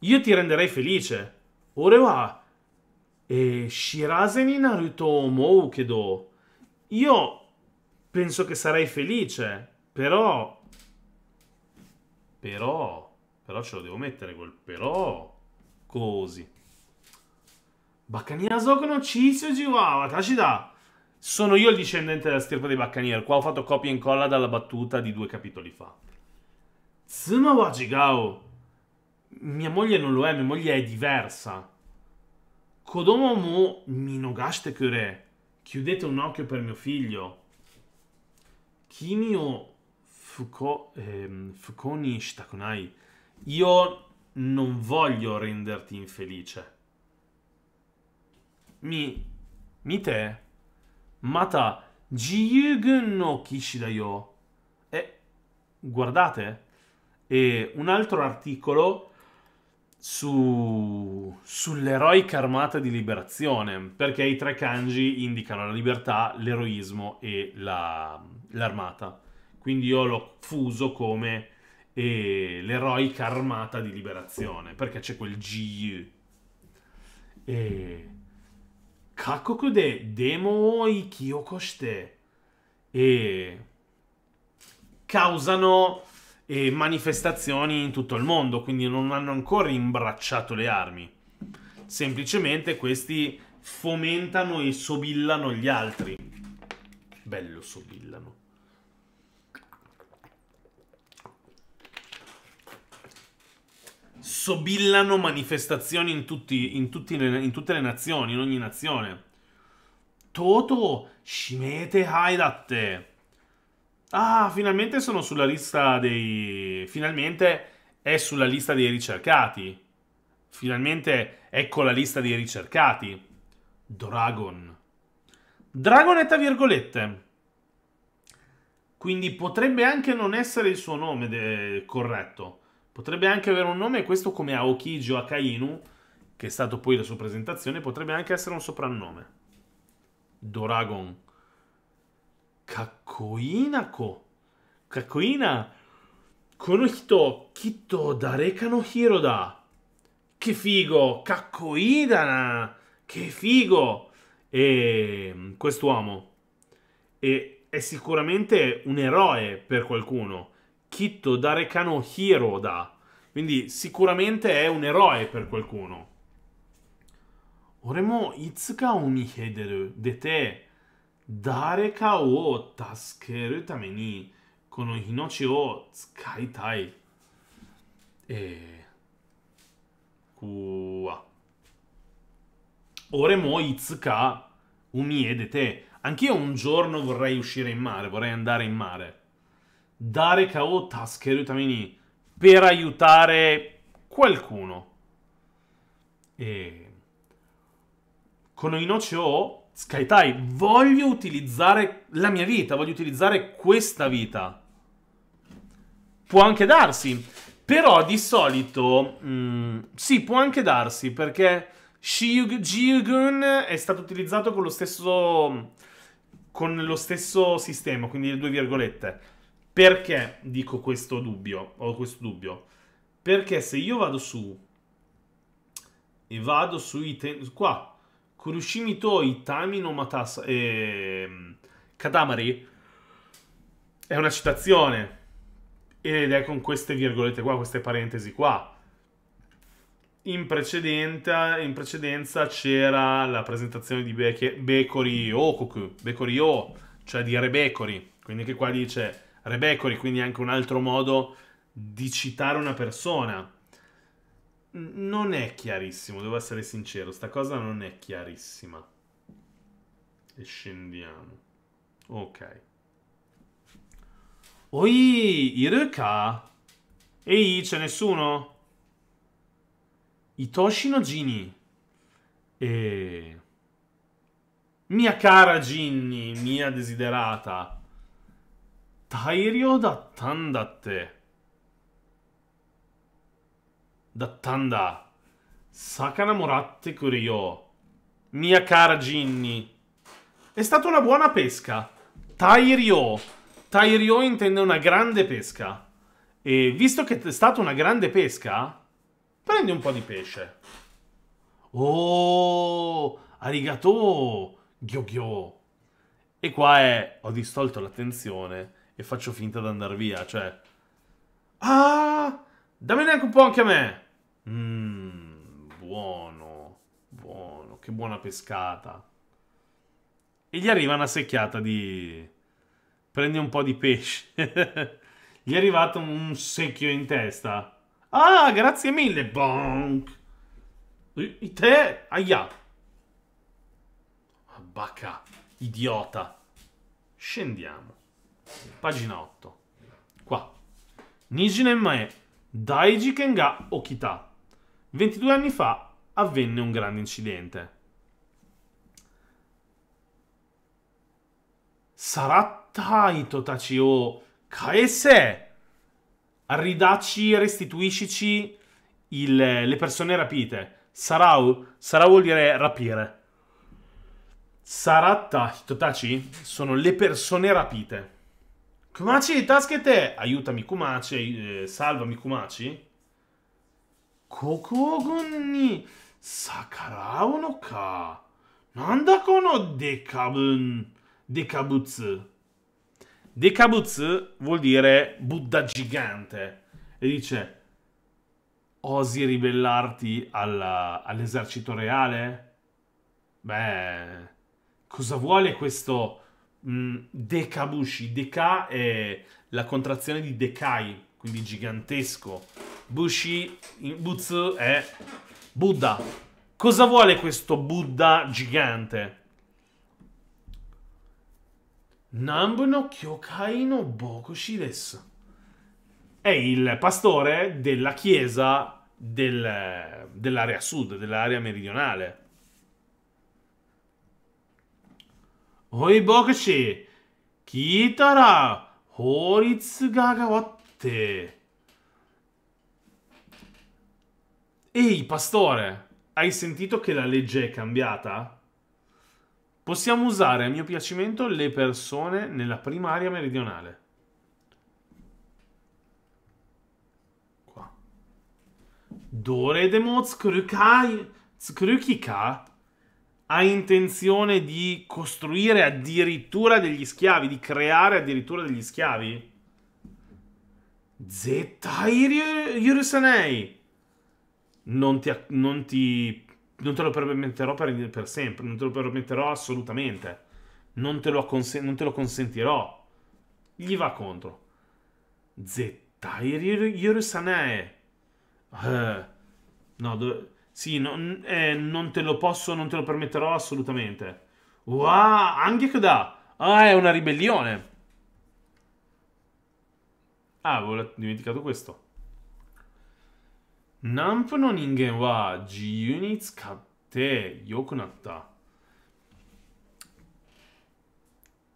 io ti renderei felice. Ore wa Shirase ni Naruto omou kedo. Io penso che sarei felice, però... Però... Però ce lo devo mettere col però... Così. Baccaniaso no Chisuji wa watashi da. Sono io il discendente della stirpe dei Baccanier. Qua ho fatto copia e incolla dalla battuta di due capitoli fa. Tsuma wa jigao. Mia moglie non lo è, mia moglie è diversa. Kodomo mo minogashite kure. Chiudete un occhio per mio figlio. Kimi o fuko, ehm, fukoni shitakunai. Io non voglio renderti infelice. Mi... Mite. Mata jiyugun no kishi da yo. E... Guardate. E un altro articolo su, sull'eroica armata di liberazione, perché i tre kanji indicano la libertà, l'eroismo e l'armata. La, Quindi io l'ho fuso come eh, l'eroica armata di liberazione, perché c'è quel G U. E... Kakoku de demo iki okoshite. E... causano... e manifestazioni in tutto il mondo, quindi non hanno ancora imbracciato le armi. Semplicemente questi fomentano e sobillano gli altri. Bello sobillano. Sobillano manifestazioni in, tutti, in, tutti le, in tutte le nazioni, in ogni nazione. Toto shimete haidatte. Ah, finalmente sono sulla lista dei... Finalmente è sulla lista dei ricercati. Finalmente ecco la lista dei ricercati. Dragon. Dragonetta virgolette. Quindi potrebbe anche non essere il suo nome de... corretto. Potrebbe anche avere un nome, questo come Aokiji o Akainu, che è stato poi la sua presentazione, potrebbe anche essere un soprannome. Dragon. Kakkoinako. Kakkoina. Kono hito kitto dareka no hiro da. Che figo. Kakkoidana. Che figo. E quest'uomo e è sicuramente un eroe per qualcuno. Kitto dareka no hiro da. Quindi sicuramente è un eroe per qualcuno. Oremo itsuka o mihederu de te. Dareka o tasukeru tame ni kono hinochi o tsukaitai. E... Kuwa. Ore mo itsuka umiedete. Anch'io un giorno vorrei uscire in mare, vorrei andare in mare. Dareka o tasukeru tame ni. Per aiutare qualcuno. E... Kono hinochi o Skytai, voglio utilizzare la mia vita, voglio utilizzare questa vita. Può anche darsi Però di solito mh, sì, può anche darsi, perché Shiyugun è stato utilizzato con lo stesso, con lo stesso sistema, quindi le due virgolette. Perché dico questo dubbio? Ho questo dubbio. Perché se io vado su e vado sui qua Kurushimi Toi, Tamino Matasa e Katamari è una citazione. Ed è con queste virgolette qua, queste parentesi qua. In precedenza, in precedenza c'era la presentazione di Bekori Ōkoku, Bekori O, cioè di Rebekori. Quindi anche qua dice Rebekori, quindi anche un altro modo di citare una persona. Non è chiarissimo, devo essere sincero, sta cosa non è chiarissima. E scendiamo. Ok. Oi, Iruka. Ehi, c'è nessuno? Hitoshi no Ginny. E... mia cara Ginny, mia desiderata. Tairio dattan datte. Dattan da. Sakana moratte kurio. Mia cara Ginny. È stata una buona pesca. Tairio. Tairio intende una grande pesca. E visto che è stata una grande pesca, prendi un po' di pesce. Oh, arigato, gyogyo. E qua è, ho distolto l'attenzione e faccio finta di andare via, cioè... ah, dammene anche un po' anche a me. Mmm, buono, buono, che buona pescata. E gli arriva una secchiata di... prende un po' di pesce. Gli è arrivato un secchio in testa. Ah, grazie mille. Bonk. E te? Aia. Bacca. Idiota. Scendiamo. Pagina otto. Qua. Nijin Mae. Daiji Kenga Okita. ventidue anni fa avvenne un grande incidente. Sarà Taito tachi o kaese. Ridaci, restituiscici il, le persone rapite. Sarau, sarau vuol dire rapire. Saratta Hitotachi sono le persone rapite. Kumachi, taschete! Aiutami Kumachi, eh, salvami Kumachi. Kokuogun ni sakarau no ka. Nanda kono dekabun. Dekabutsu. Dekabutsu vuol dire Buddha gigante. E dice: osi ribellarti all'esercito all reale? Beh, cosa vuole questo mh, Dekabushi? Deka è la contrazione di Dekai, quindi gigantesco. Bushi, Butsu è Buddha. Cosa vuole questo Buddha gigante? Nambu no Kyokai no Bokushi desu. È il pastore della chiesa del, dell'area sud, dell'area meridionale. Oi Bokushi, kitara horitsu ga gawatte. Ehi pastore, hai sentito che la legge è cambiata? Possiamo usare a mio piacimento le persone nella prima area meridionale. Qua. Dore demo tsukurukai, tsukurukika? Ha intenzione di costruire addirittura degli schiavi, di creare addirittura degli schiavi? Zettai yurusanei. Non ti... non ti... non te lo permetterò per, per sempre. Non te lo permetterò assolutamente. Non te lo, non te lo consentirò. Gli va contro. Zettai yurusanei. Uh, no, sì, non, eh, non te lo posso, non te lo permetterò assolutamente. Wow, anche che da. Ah, è una ribellione. Ah, avevo dimenticato questo. Namp no ningen wa jiyu ni tsukatte yoku natta.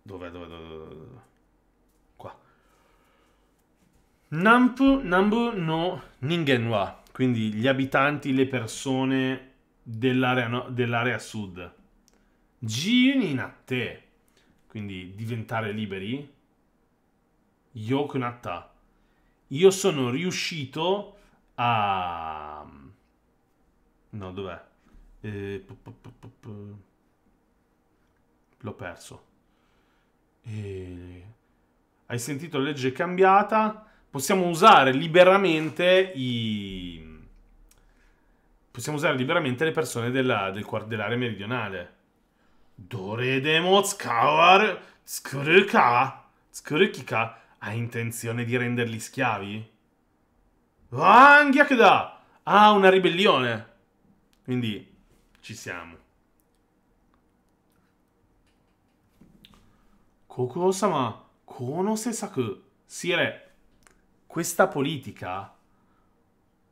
Dov'è? Dov'è? Dov'è? Qua. Nambu, Nambu no Ningenwa, quindi gli abitanti, le persone dell'area no, dell'area sud. Jiuninatte, quindi diventare liberi. Yokunatta, io sono riuscito a... no, dov'è? Eh, L'ho perso. Eh, hai sentito la legge cambiata? Possiamo usare liberamente i... Possiamo usare liberamente le persone della, del, dell'area meridionale. Doredemo Skawar Tsuruka Tsurukika. Hai intenzione di renderli schiavi? Wanghyakda! Ah, una ribellione! Quindi, ci siamo. Kokuo-sama, kono sesaku. Sire, questa politica...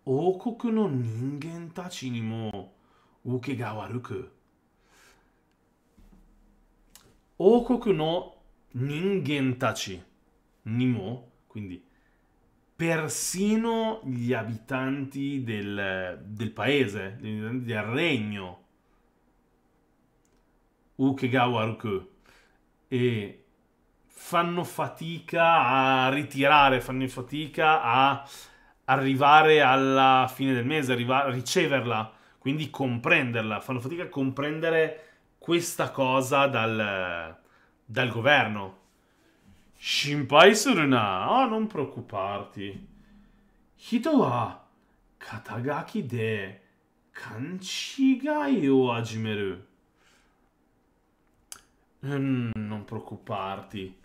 Ōkoku no ningen tachi ni mo uke ga waruku. Ōkoku no ningen tachi Nimo, quindi persino gli abitanti del, del paese, del regno Ukegawaruku, e fanno fatica a ritirare, fanno fatica a arrivare alla fine del mese, arriva, riceverla, quindi comprenderla, fanno fatica a comprendere questa cosa dal, dal governo. Shinpai suruna, oh, non preoccuparti. Hito wa katagaki de kanchigai o hajimeru. Mm, non preoccuparti.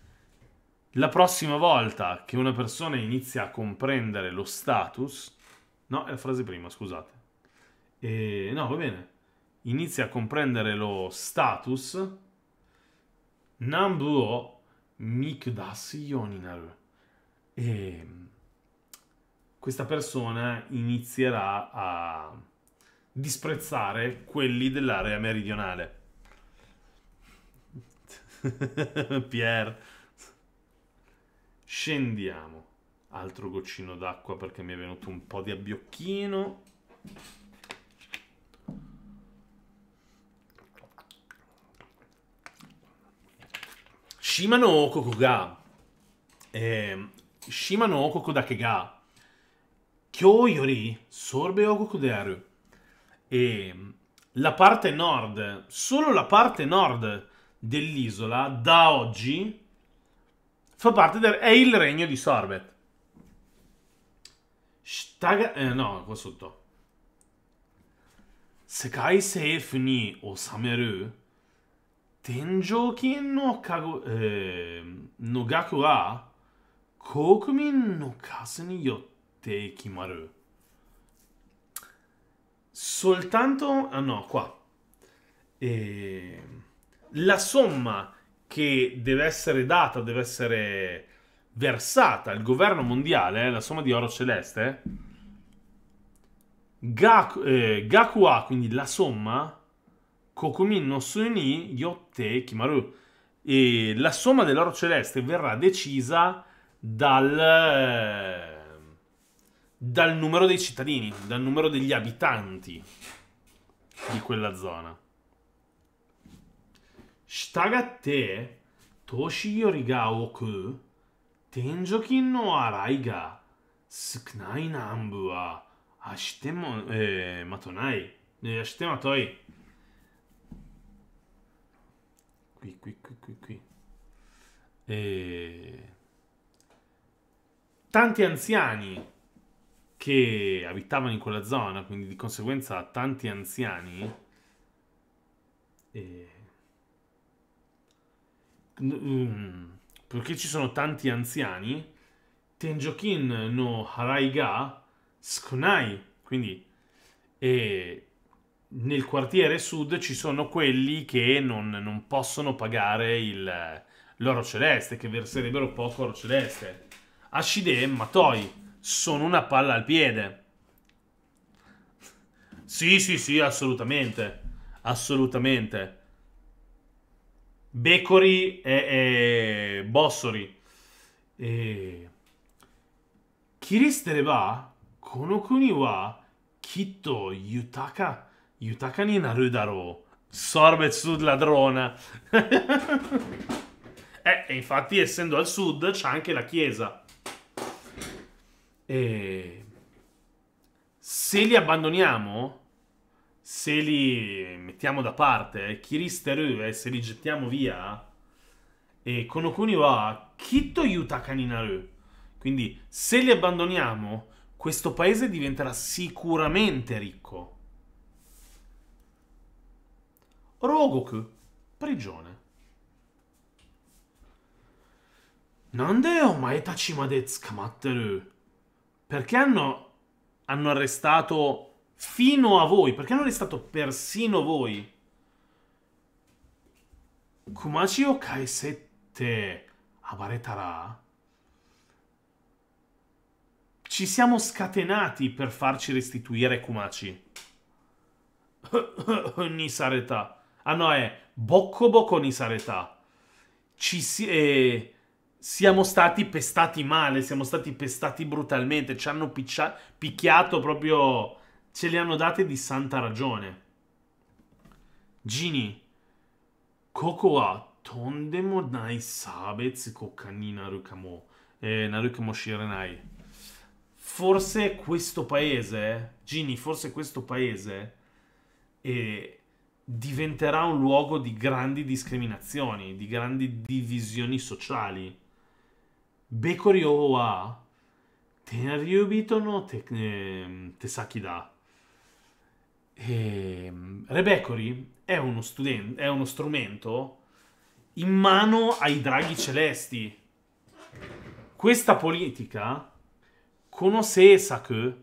La prossima volta che una persona inizia a comprendere lo status... No, è la frase prima, scusate. E, no, va bene. Inizia a comprendere lo status... Nambu o... Mikudasi Yoninaru. E questa persona inizierà a disprezzare quelli dell'area meridionale. Pier, scendiamo. Altro goccino d'acqua perché mi è venuto un po' di abbiocchino. Shima no Ōkoku ga, eh, Shima no Ōkoku dake ga kyō yori Sorbet Ōkoku de aru. E la parte nord, solo la parte nord dell'isola da oggi fa parte del... è il regno di Sorbet. Shitaga... Eh, no, qua sotto. Sekai seifu ni osameru Tenjouki no kago, eh, no gaku wa kokumin no kasu ni yotte kimaru. Soltanto... ah no, qua. Eh, la somma che deve essere data, deve essere versata al governo mondiale, la somma di oro celeste, gaku, eh, gaku wa, quindi la somma... Kokumin no suni yotte kimaru. E la somma dell'oro celeste verrà decisa dal dal numero dei cittadini, dal numero degli abitanti di quella zona. Shitagatte toshi yori ga oku tenjoukin no arai ga sukunai nambu wa ashite matonai. Ashite matoi. Qui, qui, qui, qui, qui. E... tanti anziani che abitavano in quella zona, quindi di conseguenza tanti anziani e... mm, perché ci sono tanti anziani Tenjoukin no harai ga sukunai, quindi e... nel quartiere sud ci sono quelli che non, non possono pagare l'oro celeste, che verserebbero poco oro celeste. Ashide matoi, sono una palla al piede. Sì, sì, sì, assolutamente. Assolutamente. Bekori e, e Bossori. E... Kirishtere ba konokuni wa kitto yutaka yutaka ni naru daro. Sorbet Sud ladrona. eh, e infatti essendo al sud c'è anche la chiesa. E se li abbandoniamo, se li mettiamo da parte, Kiristeru, eh, se li gettiamo via, e Konokuni wa Kitto Yutaka ni naru. Quindi se li abbandoniamo, questo paese diventerà sicuramente ricco. Ōkoku, prigione. Nande omae tachi made tsukamatteru? Perché hanno, hanno arrestato fino a voi? Perché hanno arrestato persino voi? Kumachi o kaesette abaretara? Ci siamo scatenati per farci restituire Kumachi. Ni sareta. Ah no, è bocco bocco ni sareta. Ci si... Eh, siamo stati pestati male, siamo stati pestati brutalmente, ci hanno picchiato proprio... Ce li hanno date di santa ragione. Ginny. Koko wa tondemo nai sabetsu koka ni narukamo. Eh, narukamo shirenai. Forse questo paese... Ginny, forse questo paese... E diventerà un luogo di grandi discriminazioni, di grandi divisioni sociali. Bekori o wa Tenryubito no Tesakida. Rebekori è uno studente, è uno strumento in mano ai draghi celesti. Questa politica Konosesaku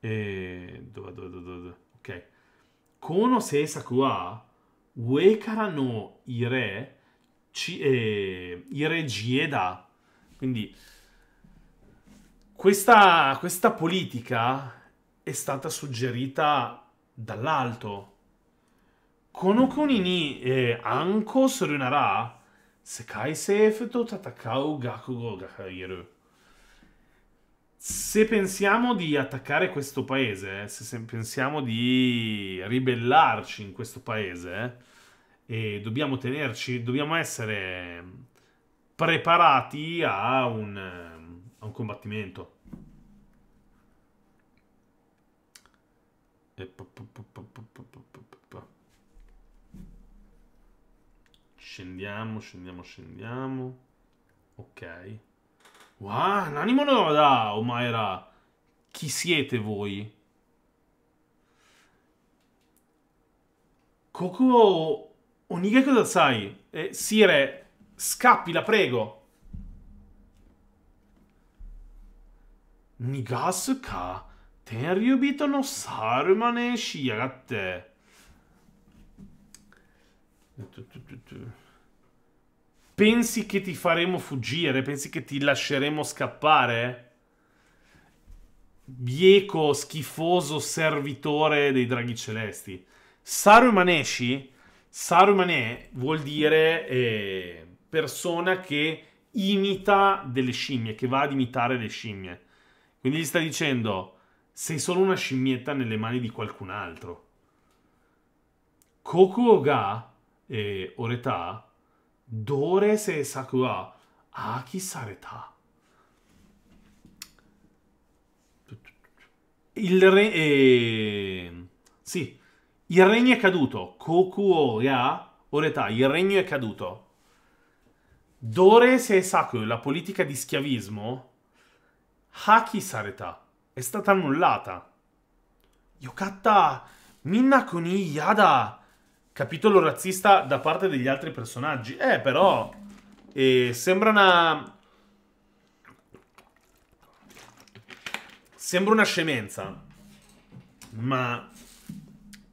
eh, dove dove dove ok. Kono seisaku wa ue kara no ire ire jieda. Quindi questa, questa politica è stata suggerita dall'alto. Konokuni ni anko suru nara sekai seifu to tatakau gakugo ga iru. Se pensiamo di attaccare questo paese, se pensiamo di ribellarci in questo paese, e dobbiamo tenerci, dobbiamo essere preparati a un, a un combattimento. Scendiamo, scendiamo, scendiamo. Ok. Wow, nanimo no da, omaera. Chi siete voi? Koku o onige kudasai. Eh, sire, scappi, la prego. Nigasu ka Tenryubito no sarumane shiyagatte. Pensi che ti faremo fuggire? Pensi che ti lasceremo scappare? Bieco, schifoso servitore dei draghi celesti. Sarumaneshi? Sarumane vuol dire eh, persona che imita delle scimmie, che va ad imitare le scimmie. Quindi gli sta dicendo, sei solo una scimmietta nelle mani di qualcun altro. Koku ga eh, oreta... Dore se sakua aki sareta. Il re... Eh, sì. Il regno è caduto. Koku o ga oreta. Il regno è caduto. Dore se saku, la politica di schiavismo, haki sareta. È stata annullata. Yokatta minna koni yada. Capitolo razzista da parte degli altri personaggi. Eh, però... Eh, sembra una... Sembra una scemenza. Ma...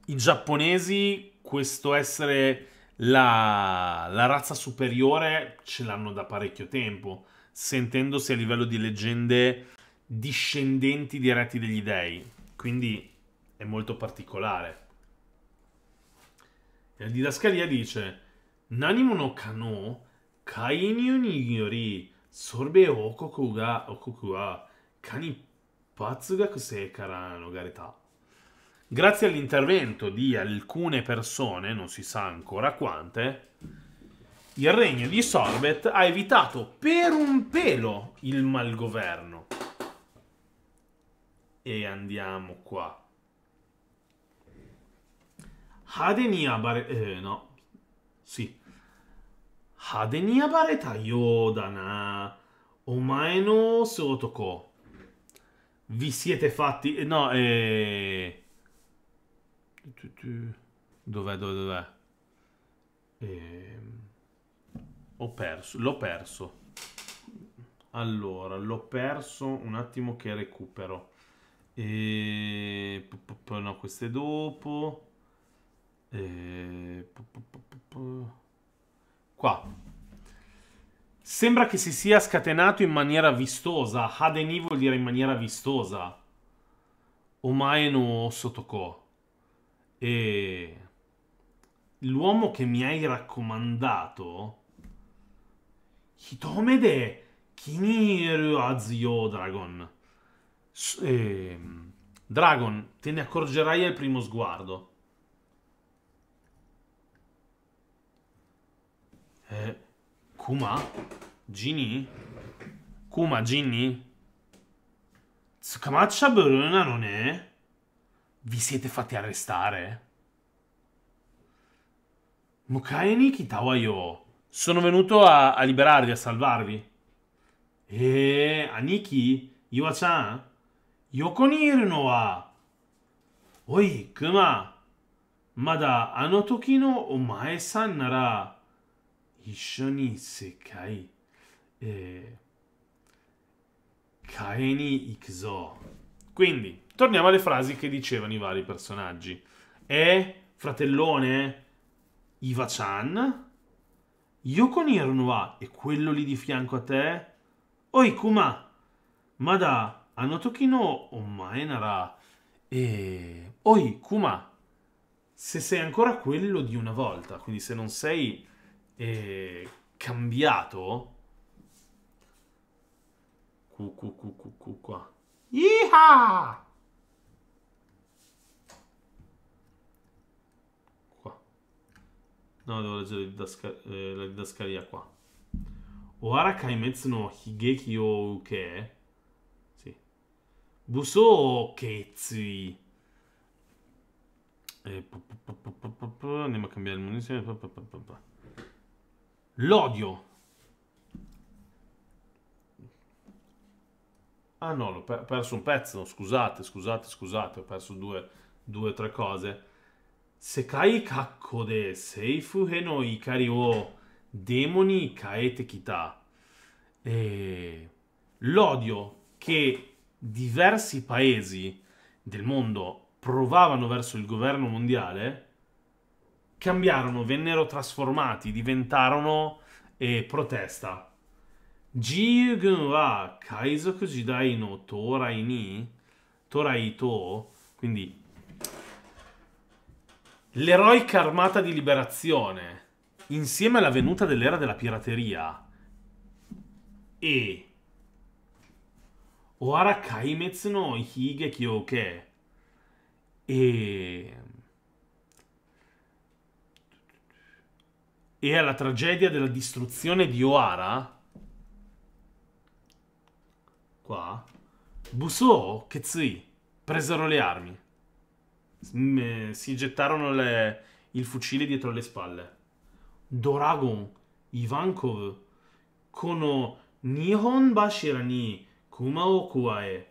I giapponesi, questo essere la, la razza superiore, ce l'hanno da parecchio tempo. Sentendosi a livello di leggende discendenti diretti degli dei. Quindi è molto particolare. La didascalia dice: Nanimo no kano, Kainu ni yori, Sorbet Ōkoku ga, Ōkoku wa, 一発学生から逃れた. Grazie all'intervento di alcune persone, non si sa ancora quante, il regno di Sorbet ha evitato per un pelo il malgoverno. E andiamo qua. Hadenia bare... Eh, no. Sì. Hadenia bareta yodana. Omae no sotoko. Vi siete fatti... Eh, no, eh... Dov'è, dov'è, dov'è? Eh... Ho perso, l'ho perso. Allora, l'ho perso. Un attimo che recupero. E... No, questo è dopo. E... Qua. Sembra che si sia scatenato in maniera vistosa. Hadeni vuol dire in maniera vistosa. Omae no Sotoko. E... L'uomo che mi hai raccomandato... Hitomede Kiniru Azio Dragon. Eh, Dragon, te ne accorgerai al primo sguardo. Eh, Kuma? Ginny? Kuma, Ginny? Tsukamaccia Bruna non è? Vi siete fatti arrestare? Mukaeni Kitawayo. Sono venuto a, a liberarvi, a salvarvi. E Aniki, Iwa-chan, Yokoniru no wa. Oi, Kuma. Mada ano toki no omae-san nara issho ni sekai e... kae ni ikuzo. Quindi, torniamo alle frasi che dicevano i vari personaggi. E, fratellone, Iva-chan... Yokoniru no wa, e quello lì di fianco a te? Oi Kuma, mada anotoki no omae nara. E... Oi Kuma, se sei ancora quello di una volta, quindi se non sei eh, cambiato... Cu cu cu cu cu qua. Iha! No, devo leggere la, didasca eh, la didascalia qua. Oara kaimetsu no higeki o uke. Sì. Buso o ketsui. Andiamo a cambiare il munizione. L'odio. Ah no, ho per perso un pezzo. Scusate, scusate, scusate. Ho perso due o tre cose. Sekai kakko de seifu he no ikari o demo ni kaete kita. L'odio che diversi paesi del mondo provavano verso il governo mondiale cambiarono, vennero trasformati, diventarono eh, protesta. Jiyugun wa kaizoku jidai no torai ni torai to, quindi l'eroica armata di liberazione, insieme alla venuta dell'era della pirateria, e Oara Kaimetsu no Higeki o Uke, e... e alla tragedia della distruzione di Oara, qua, Busou Ketsui presero le armi. Si gettarono le, il fucile dietro le spalle. Dragon, Ivankov, Kono Nihon Bashira ni Kuma o Kuae.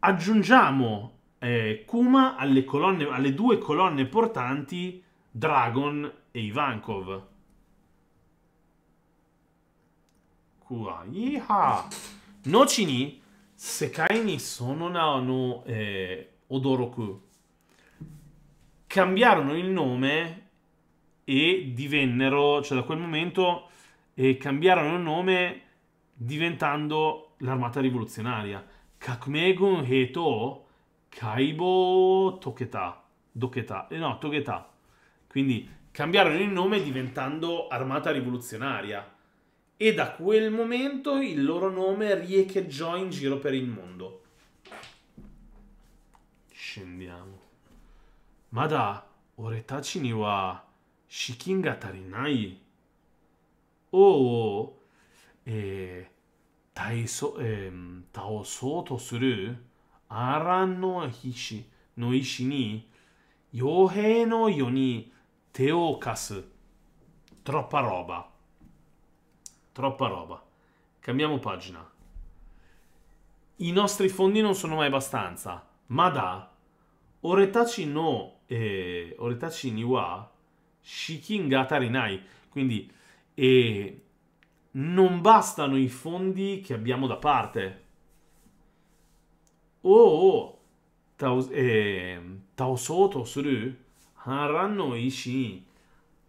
Aggiungiamo eh, Kuma alle, colonne, alle due colonne portanti Dragon e Ivankov. Kua, iha! Nocini Sekai ni sono na no eh, Odoroku. Cambiarono il nome e divennero, cioè da quel momento eh, cambiarono il nome diventando l'armata rivoluzionaria. Kakumegun heto Kaibo Toketa. Doketa. Eh, no, Togeta. Quindi cambiarono il nome diventando armata rivoluzionaria. e da quel momento il loro nome riecheggiò in giro per il mondo. Scendiamo. Mada, oretachi ni wa shikin ga tarinai. O eh taiso ehm taosou to suru aran no hishi no ishi ni yohei no yo ni te o kasu. Troppa roba. Troppa roba. Cambiamo pagina. I nostri fondi non sono mai abbastanza. Mada oretachi no Eh, oretachi ni wa shikin ga tarinai. Quindi eh, non bastano i fondi che abbiamo da parte. Oh, oh eh, taosou to suru haran no ishi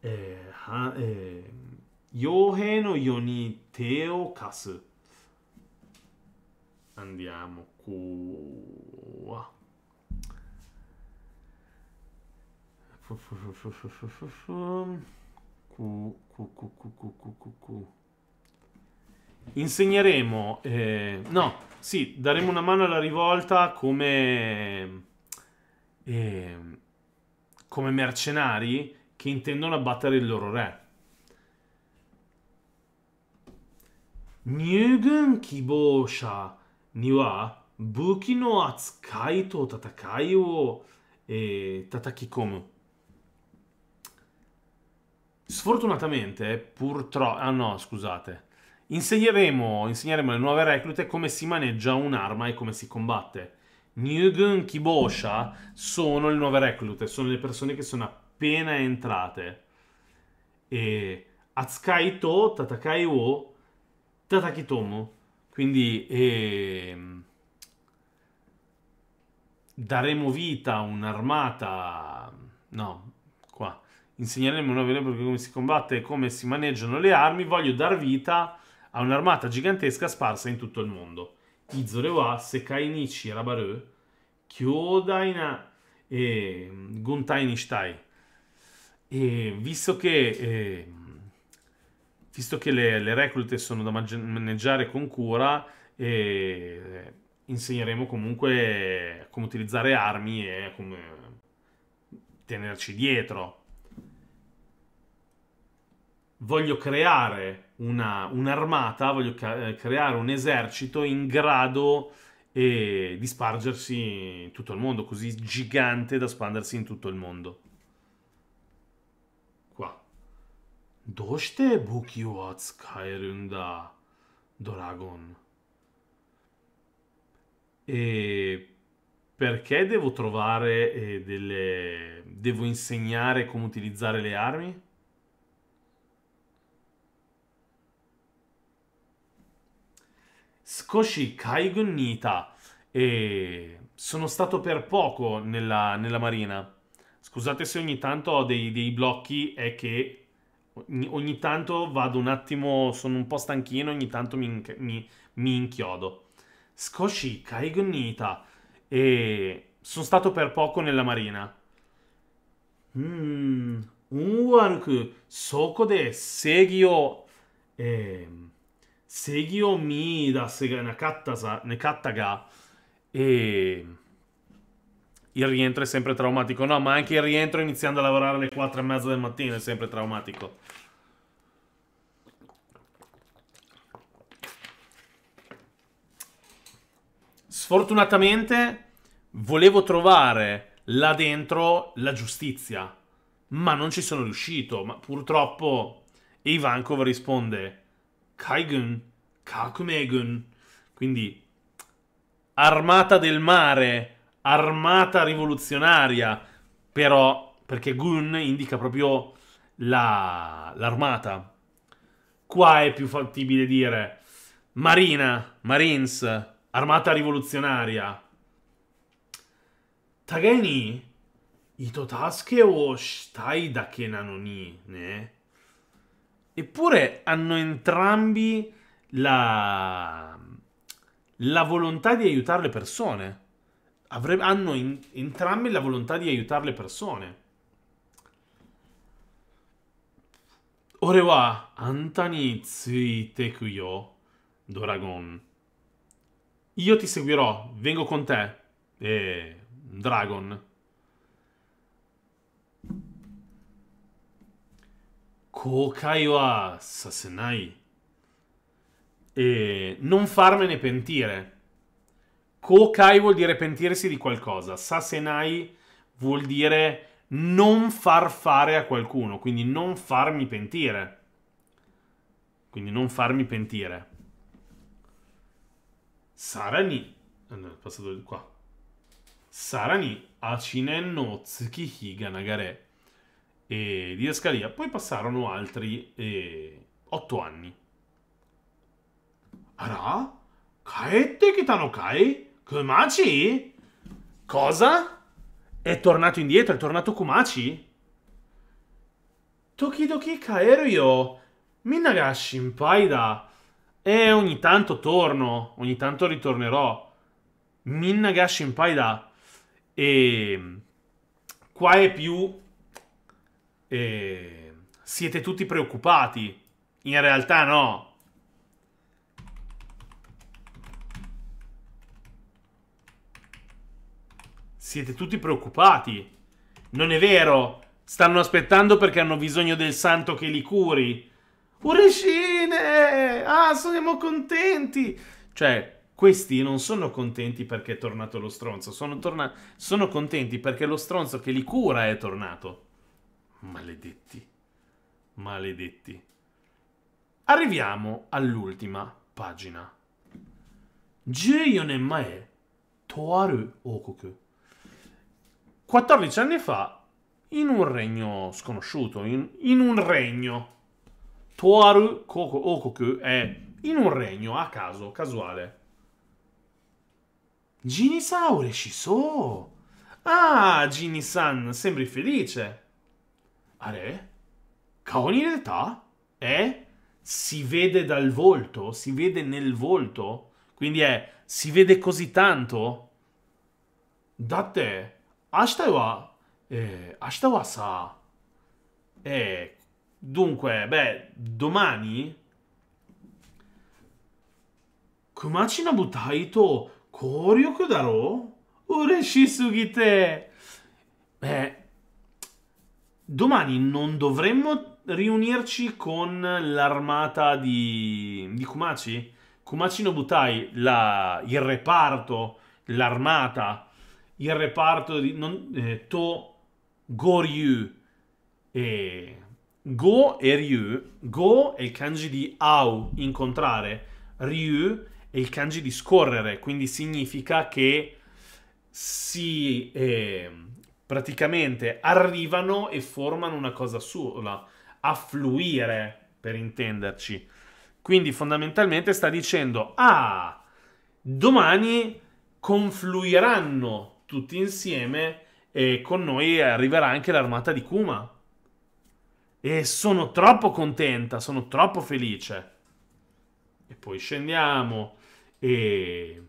eh, ha, eh, yohei no yo ni te o kasu. Andiamo qua. Insegneremo eh, no, sì, daremo una mano alla rivolta come eh, come mercenari che intendono abbattere il loro re. Nyugun kibousha ni wa buki no atsukai to tatakai wo tatakikomu. Sfortunatamente, purtroppo... Ah no, scusate. Insegneremo, insegneremo alle nuove reclute come si maneggia un'arma e come si combatte. Nyugun Kibosha sono le nuove reclute, sono le persone che sono appena entrate. E... Atsukai to tatakai wo tatakitomu. Quindi... E... daremo vita a un'armata... No, qua... Insegneremo una vera perché come si combatte e come si maneggiano le armi. Voglio dar vita a un'armata gigantesca sparsa in tutto il mondo. Izore wa sekai nichi rabaru kyodai na eh, guntai nishitai. E visto che, eh, visto che le, le reclute sono da maneggiare con cura, eh, insegneremo comunque come utilizzare armi e come tenerci dietro. Voglio creare un'armata, un voglio creare un esercito in grado eh, di spargersi in tutto il mondo, così gigante da spandersi in tutto il mondo. Qua. Doshite buki wo atsukaeru nda, Dragon? E perché devo trovare eh, delle... devo insegnare come utilizzare le armi? Skoshi Kaigun Nita. E sono stato per poco nella, nella marina. Scusate se ogni tanto ho dei, dei blocchi, è che ogni, ogni tanto vado un attimo, sono un po' stanchino, ogni tanto mi, mi, mi inchiodo. Skoshi Kaigun Nita. E sono stato per poco nella marina. Un waruku soko de segio Segio mi da Nekattaga. E il rientro è sempre traumatico. No, ma anche il rientro iniziando a lavorare alle quattro e mezza del mattino è sempre traumatico. Sfortunatamente volevo trovare là dentro la giustizia, ma non ci sono riuscito. Ma purtroppo Ivankov risponde Kaigun, Kakumegun, quindi armata del mare, armata rivoluzionaria, però perché Gun indica proprio l'armata. La, Qua è più fattibile dire Marina, Marines, armata rivoluzionaria. Tagai ni ito tasuke wo shitai dake nano ni, ne? Eppure hanno entrambi la, la volontà di aiutare le persone. Avre, hanno in, entrambi la volontà di aiutare le persone. Ore wa anta ni tsuite ku yo, Dragon. Io ti seguirò, vengo con te. Eh, Dragon. Kokai wa sasenai. E non farmene pentire. Kokai vuol dire pentirsi di qualcosa. Sasenai vuol dire non far fare a qualcuno. Quindi non farmi pentire. Quindi non farmi pentire. Sarani. Allora, è passato di qua. Sarani Achinen no Tsukihiga Nagare. E di Ascalia. Poi passarono altri eh, otto anni. Ara? Kaette kitano kai? Kumachi? Cosa? È tornato indietro? È tornato Kumachi? Tokidoki kaeru yo. Minna ga shinpai da. E ogni tanto torno. Ogni tanto ritornerò. Minna ga shinpai da. E qua è più... E... siete tutti preoccupati. In realtà no. Siete tutti preoccupati. Non è vero. Stanno aspettando perché hanno bisogno del santo che li curi. Ureshine! Ah, siamo contenti! Cioè, questi non sono contenti perché è tornato lo stronzo. Sono, torna... sono contenti perché lo stronzo che li cura è tornato. Maledetti. Maledetti. Arriviamo all'ultima pagina. Juyo-nen mae, Toaru Okoku. quattordici anni fa, in un regno sconosciuto, in, in un regno. Toaru Okoku è in un regno, a caso, casuale. Ginny-san, so. Ah, Ginny-san, sembri felice. Are? Kao ni reta? Eh? Si vede dal volto? Si vede nel volto? Quindi è, si vede così tanto? Datte... Ashita wa, eh, ashita wa sa. Eh, dunque, beh, domani Kumachi no butai to koryoku daro? Ureshi sugite. Beh, domani non dovremmo riunirci con l'armata di, di Kumachi? Kumachi no butai, la, il reparto, l'armata. Il reparto di non, eh, To Goryu eh, Go e Ryu. Go è il kanji di Au, incontrare. Ryu è il kanji di scorrere. Quindi significa che si eh, praticamente arrivano e formano una cosa sola. Affluire, per intenderci. Quindi fondamentalmente sta dicendo: ah, domani confluiranno tutti insieme e con noi arriverà anche l'armata di Kuma. E sono troppo contenta, sono troppo felice. E poi scendiamo. E...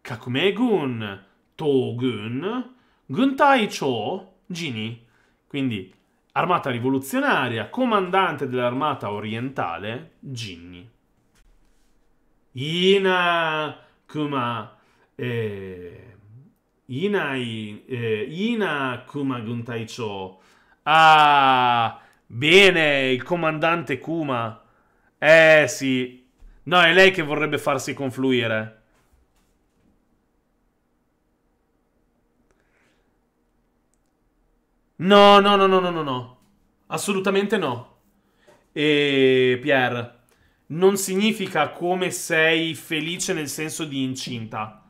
Kakumegun, Togun, Guntaicho, Ginny. Quindi armata rivoluzionaria, comandante dell'armata orientale, Ginny. Ina, Kuma, e... Inai, eh, Ina Kuma Guntaicho. Ah, bene, il comandante Kuma. Eh sì. No, è lei che vorrebbe farsi confluire. No, no, no, no, no, no, no. Assolutamente no. E Pierre, non significa come sei felice nel senso di incinta.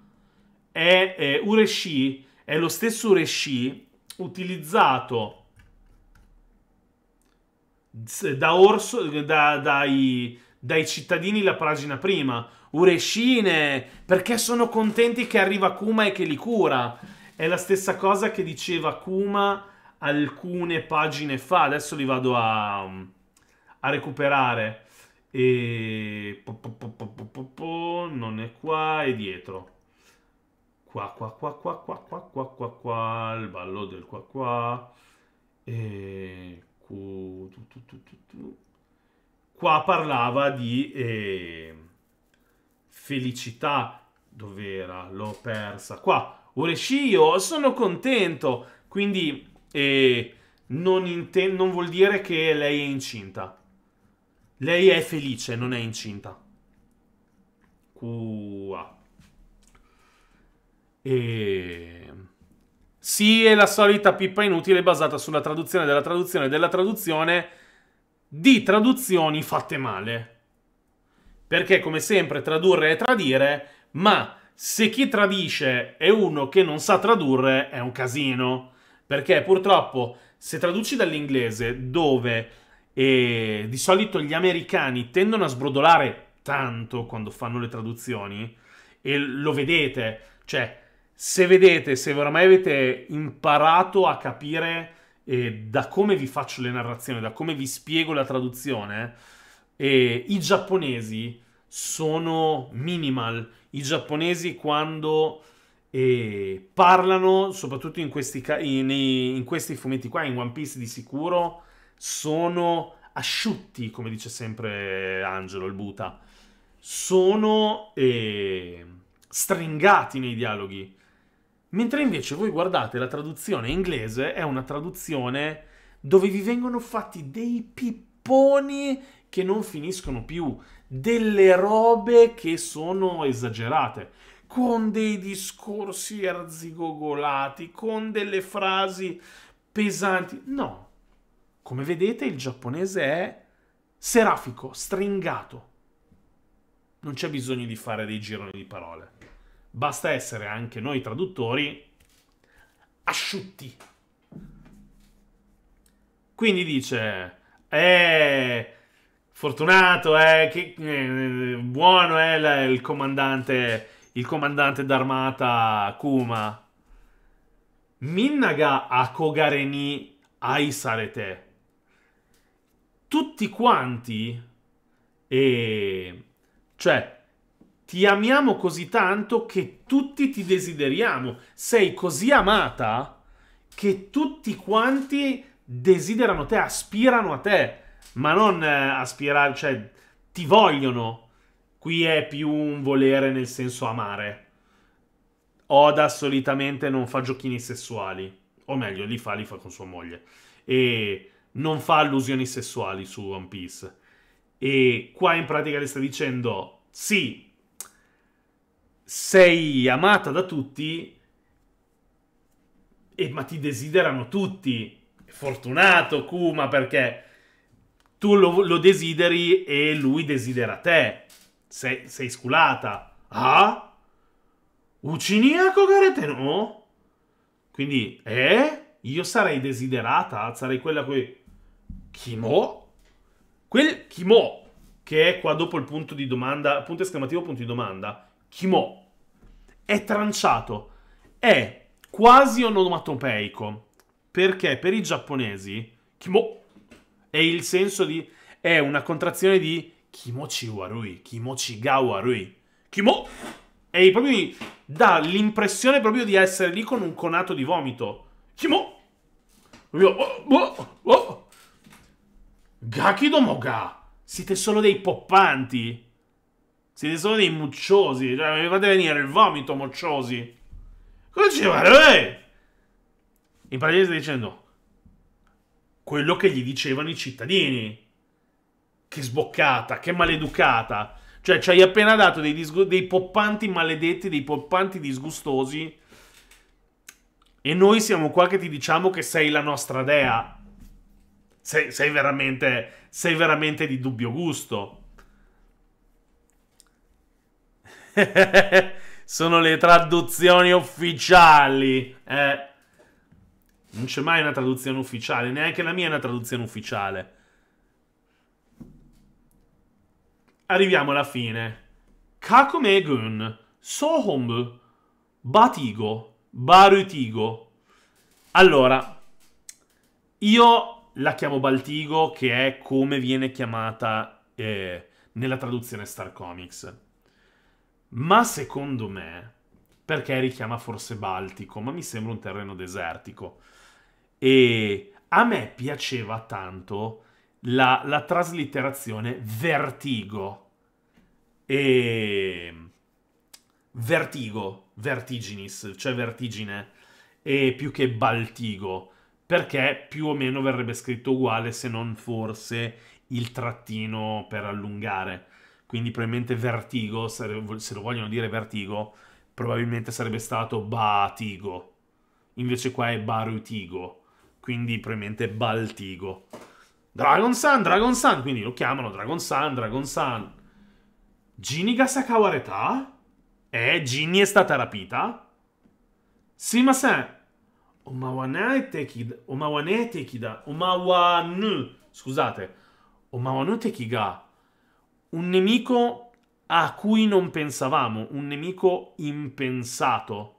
È, è Ureshi, è lo stesso Ureshi utilizzato da orso, da, dai, dai cittadini la pagina prima. Ureshine, perché sono contenti che arriva Kuma e che li cura. È la stessa cosa che diceva Kuma alcune pagine fa. Adesso li vado a, a recuperare. E... Po, po, po, po, po, po, non è qua, è dietro. Qua, qua, qua, qua, qua, qua, qua, qua, qua, il ballo del qua, qua, e... Cu, tu, tu, tu, tu, tu. Qua parlava di eh, felicità. Dov'era? L'ho persa. Qua. Oreshio, sono contento. Quindi eh, non, non vuol dire che lei è incinta. Lei è felice, non è incinta. Qua. E... sì, è la solita pippa inutile basata sulla traduzione della traduzione della traduzione di traduzioni fatte male. Perché, come sempre, tradurre è tradire, ma se chi tradisce è uno che non sa tradurre è un casino. Perché, purtroppo, se traduci dall'inglese, dove eh, di solito gli americani tendono a sbrodolare tanto quando fanno le traduzioni, e lo vedete, cioè... se vedete, se oramai avete imparato a capire eh, da come vi faccio le narrazioni, da come vi spiego la traduzione, eh, i giapponesi sono minimal. I giapponesi quando eh, parlano, soprattutto in questi, in, in questi fumetti qua, in One Piece di sicuro, sono asciutti, come dice sempre Angelo, il Buta. Sono eh, stringati nei dialoghi. Mentre invece voi guardate la traduzione inglese, è una traduzione dove vi vengono fatti dei pipponi che non finiscono più, delle robe che sono esagerate, con dei discorsi arzigogolati, con delle frasi pesanti. No, come vedete il giapponese è serafico, stringato. Non c'è bisogno di fare dei gironi di parole. Basta essere anche noi traduttori asciutti. Quindi dice, eh, fortunato, eh, che, eh, buono è eh, il comandante, il comandante d'armata Kuma. Minnaga akogare ni aisarete. Tutti quanti, eh, cioè... ti amiamo così tanto che tutti ti desideriamo. Sei così amata che tutti quanti desiderano te, aspirano a te. Ma non eh, aspirare, cioè, ti vogliono. Qui è più un volere nel senso amare. Oda solitamente non fa giochini sessuali. O meglio, li fa, li fa con sua moglie. E non fa allusioni sessuali su One Piece. E qua in pratica le sta dicendo, sì, sei amata da tutti, e, ma ti desiderano tutti. Fortunato Kuma, perché tu lo, lo desideri e lui desidera te. Sei, sei sculata. Ah? Uccinia kogarete no? Quindi, eh? Io sarei desiderata? Sarei quella che... Kimo? Quel Kimo, che è qua dopo il punto di domanda, punto esclamativo, punto di domanda. Kimo è tranciato, è quasi onomatopeico, perché per i giapponesi Kimo è il senso di, è una contrazione di Kimochi warui, Kimochi ga warui. Kimo è proprio, dà l'impressione proprio di essere lì con un conato di vomito. Kimo oh, oh, oh. Gakidomo ga, siete solo dei poppanti. Siete solo dei mucciosi, cioè mi fate venire il vomito, mocciosi. Cosa ci vuole? In pratica sta dicendo quello che gli dicevano i cittadini. Che sboccata, che maleducata. Cioè ci hai appena dato dei, dei poppanti maledetti, dei poppanti disgustosi. E noi siamo qua che ti diciamo che sei la nostra dea. Sei, sei veramente, sei veramente di dubbio gusto. Sono le traduzioni ufficiali. Eh, non c'è mai una traduzione ufficiale. Neanche la mia è una traduzione ufficiale. Arriviamo alla fine. Kakumegun Sohombu Batigo Barutigo. Allora, io la chiamo Baltigo, che è come viene chiamata eh, nella traduzione Star Comics. Ma secondo me, perché richiama forse Baltico, ma mi sembra un terreno desertico. E a me piaceva tanto la, la traslitterazione vertigo e vertigo, vertiginis, cioè vertigine, e più che baltigo, perché più o meno verrebbe scritto uguale, se non forse il trattino per allungare. Quindi probabilmente vertigo, se lo vogliono dire vertigo, probabilmente sarebbe stato batigo. Invece qua è barutigo, quindi probabilmente baltigo. Dragon Sun, Dragon Sun, quindi lo chiamano Dragon Sun, Dragon Sun. Ginny ga sakawareta? Eh, Ginny è stata rapita? Sì, ma se... Omawane tekida... Omawane tekida... Omawanu... Scusate. Omawanu tekiga... Un nemico a cui non pensavamo, un nemico impensato.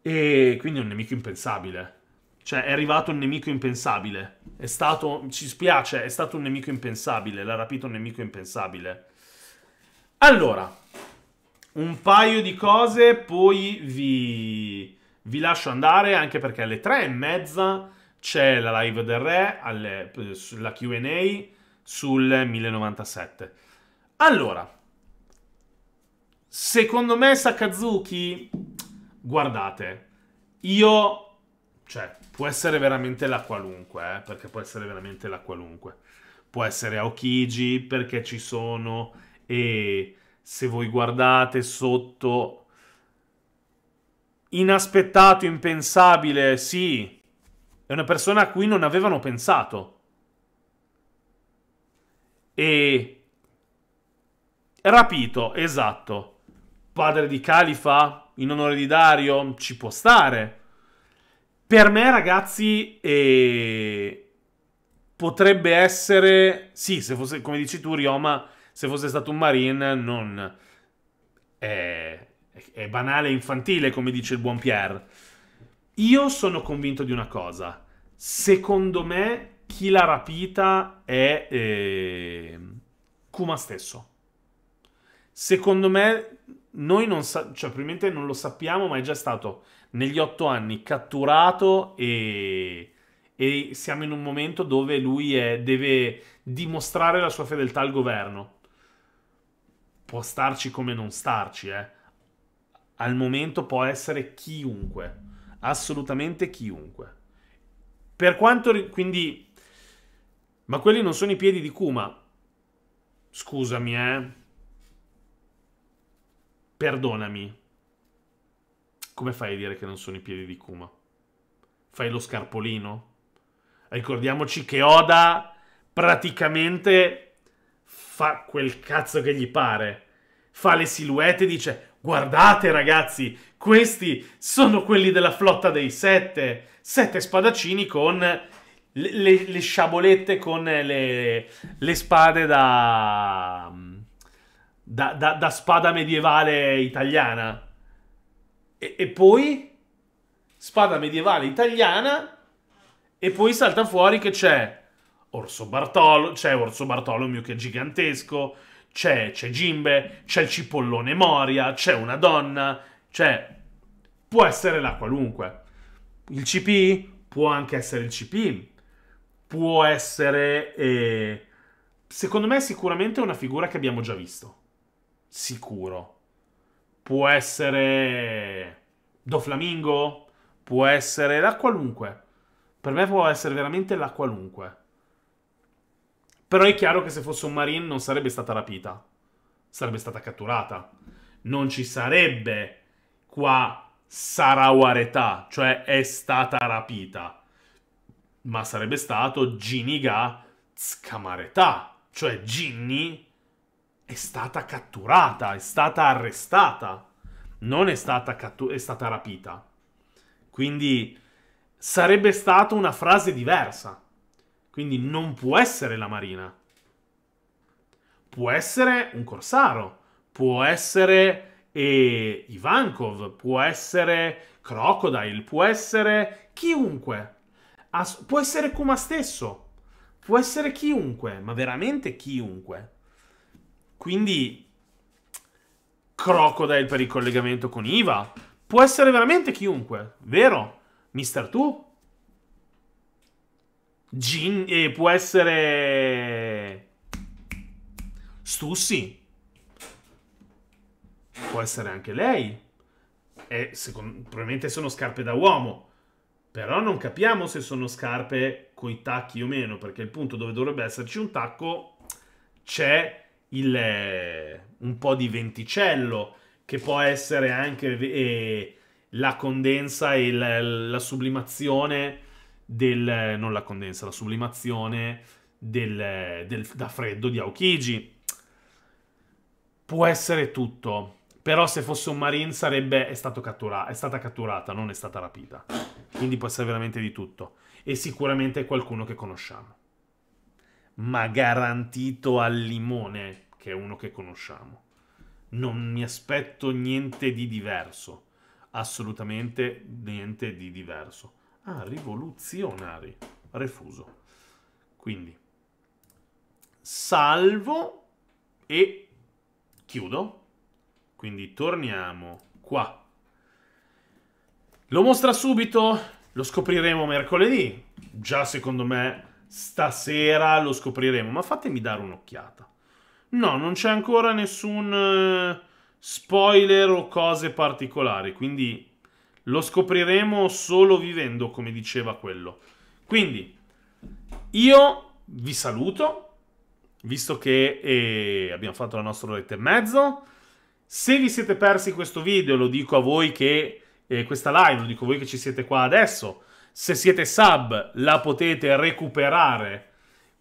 E quindi un nemico impensabile. Cioè è arrivato un nemico impensabile. È stato, ci spiace, è stato un nemico impensabile. L'ha rapito un nemico impensabile. Allora, un paio di cose, poi vi, vi lascio andare, anche perché alle tre e mezza c'è la live del re, alle, la Q and A sul mille novantasette. Allora, secondo me Sakazuki, guardate, io, cioè, può essere veramente la qualunque, eh, perché può essere veramente la qualunque. Può essere Aokiji, perché ci sono, e se voi guardate sotto, inaspettato, impensabile, sì, è una persona a cui non avevano pensato. E rapito, esatto, padre di Califa, in onore di Dario, ci può stare. Per me, ragazzi, eh... potrebbe essere... Sì, se fosse, come dici tu, Ryoma, se fosse stato un marine, non... È... è banale e infantile, come dice il buon Pierre. Io sono convinto di una cosa. Secondo me... chi l'ha rapita è eh, Kuma stesso. Secondo me, noi non sa cioè, probabilmente non lo sappiamo, ma è già stato negli otto anni catturato e, e siamo in un momento dove lui è, deve dimostrare la sua fedeltà al governo. Può starci come non starci, eh. Al momento può essere chiunque, assolutamente chiunque. Per quanto... quindi... Ma quelli non sono i piedi di Kuma. Scusami, eh. Perdonami. Come fai a dire che non sono i piedi di Kuma? Fai lo scarpolino? Ricordiamoci che Oda praticamente fa quel cazzo che gli pare. Fa le silhouette e dice... Guardate ragazzi, questi sono quelli della flotta dei sette. Sette spadaccini con... Le, le, le sciabolette con le, le spade da da, da da spada medievale italiana. E, e poi spada medievale italiana e poi salta fuori che c'è Orso Bartolo, c'è Orso Bartholomew che è gigantesco, c'è Jimbe, c'è il cipollone Moria, c'è una donna, c'è... Può essere la qualunque. Il C P? Può anche essere il C P. Può essere, eh, secondo me, sicuramente una figura che abbiamo già visto. Sicuro. Può essere Doflamingo. Può essere la qualunque. Per me può essere veramente la qualunque. Però è chiaro che se fosse un marine non sarebbe stata rapita. Sarebbe stata catturata. Non ci sarebbe qua Sarawareta, cioè è stata rapita. Ma sarebbe stato Ginny ga Tsukamareta, cioè Ginny è stata catturata, è stata arrestata, non è stata, è stata rapita. Quindi sarebbe stata una frase diversa. Quindi non può essere la marina. Può essere un corsaro, può essere eh, Ivankov, può essere Crocodile, può essere chiunque. Può essere Kuma stesso. Può essere chiunque. Ma veramente chiunque. Quindi Crocodile per il collegamento con Iva. Può essere veramente chiunque. Vero? Mister Tu? Gin eh, può essere Stussi, può essere anche lei. E secondo, probabilmente sono scarpe da uomo, però non capiamo se sono scarpe coi tacchi o meno, perché il punto dove dovrebbe esserci un tacco c'è il un po' di venticello, che può essere anche eh, la condensa e la, la sublimazione del non la condensa, la sublimazione del, del da freddo di Aokiji. Può essere tutto. Però se fosse un marine sarebbe è stato cattura, è stata catturata, non è stata rapita. Quindi può essere veramente di tutto. E sicuramente è qualcuno che conosciamo. Ma garantito al limone che è uno che conosciamo. Non mi aspetto niente di diverso. Assolutamente niente di diverso. Ah, rivoluzionari. Refuso. Quindi. Salvo. E chiudo. Quindi torniamo qua. Lo mostra subito? Lo scopriremo mercoledì. Già secondo me stasera lo scopriremo. Ma fatemi dare un'occhiata. No, non c'è ancora nessun spoiler o cose particolari. Quindi lo scopriremo solo vivendo, come diceva quello. Quindi io vi saluto. Visto che eh, abbiamo fatto la nostra oretta e mezzo. Se vi siete persi questo video, lo dico a voi che eh, questa live, lo dico a voi che ci siete qua adesso, se siete sub la potete recuperare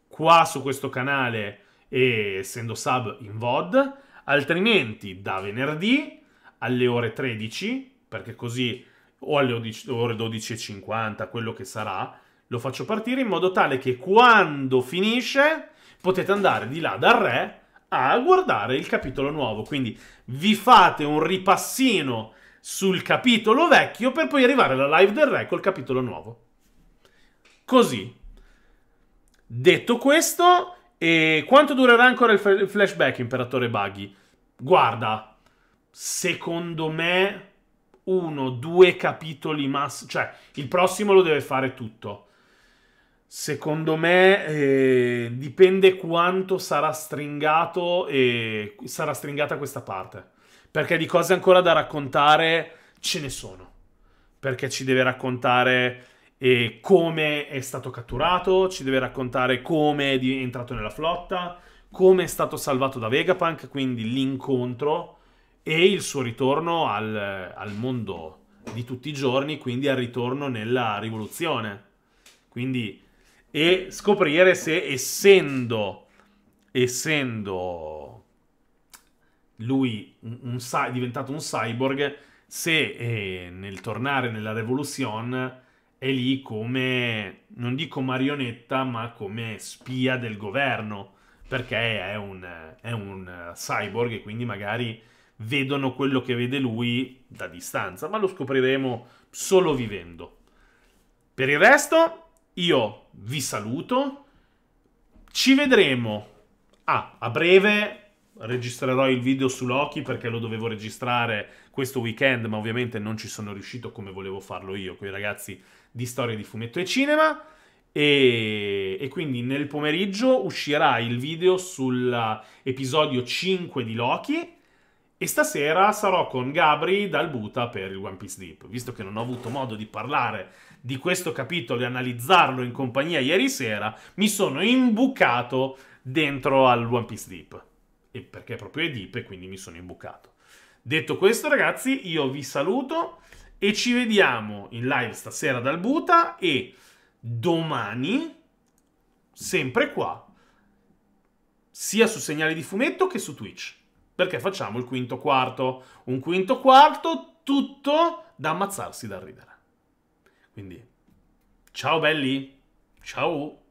qua su questo canale, eh, essendo sub in V O D, altrimenti da venerdì alle ore tredici, perché così, o alle ore dodici e cinquanta, quello che sarà, lo faccio partire in modo tale che quando finisce potete andare di là dal re a guardare il capitolo nuovo. Quindi vi fate un ripassino sul capitolo vecchio per poi arrivare alla live del re col capitolo nuovo. Così. Detto questo, eh, quanto durerà ancora il flashback, Imperatore Buggy? Guarda, secondo me uno, due capitoli massimo. Cioè, il prossimo lo deve fare tutto. Secondo me eh, dipende quanto sarà stringato e sarà stringata questa parte, perché di cose ancora da raccontare ce ne sono, perché ci deve raccontare eh, come è stato catturato, ci deve raccontare come è entrato nella flotta, come è stato salvato da Vegapunk, quindi l'incontro e il suo ritorno al, al mondo di tutti i giorni, quindi al ritorno nella rivoluzione. Quindi E scoprire se, essendo, essendo lui un, un, un, diventato un cyborg, se eh, nel tornare nella Revolution è lì come, non dico marionetta, ma come spia del governo, perché è un, è un cyborg e quindi magari vedono quello che vede lui da distanza, ma lo scopriremo solo vivendo. Per il resto... io vi saluto, ci vedremo, ah, a breve registrerò il video su Loki perché lo dovevo registrare questo weekend, ma ovviamente non ci sono riuscito come volevo farlo io con i ragazzi di Storie di Fumetto e Cinema, e, e quindi nel pomeriggio uscirà il video sull'episodio cinque di Loki e stasera sarò con Gabri dal Buta per il One Piece Deep, visto che non ho avuto modo di parlare di questo capitolo e analizzarlo in compagnia ieri sera, mi sono imbucato dentro al One Piece Deep. E perché proprio è deep e quindi mi sono imbucato. Detto questo, ragazzi, io vi saluto e ci vediamo in live stasera dal Buta e domani, sempre qua, sia su Segnali di Fumetto che su Twitch. Perché facciamo il quinto quarto, un quinto quarto tutto da ammazzarsi da ridere. Quindi, ciao belli, ciao!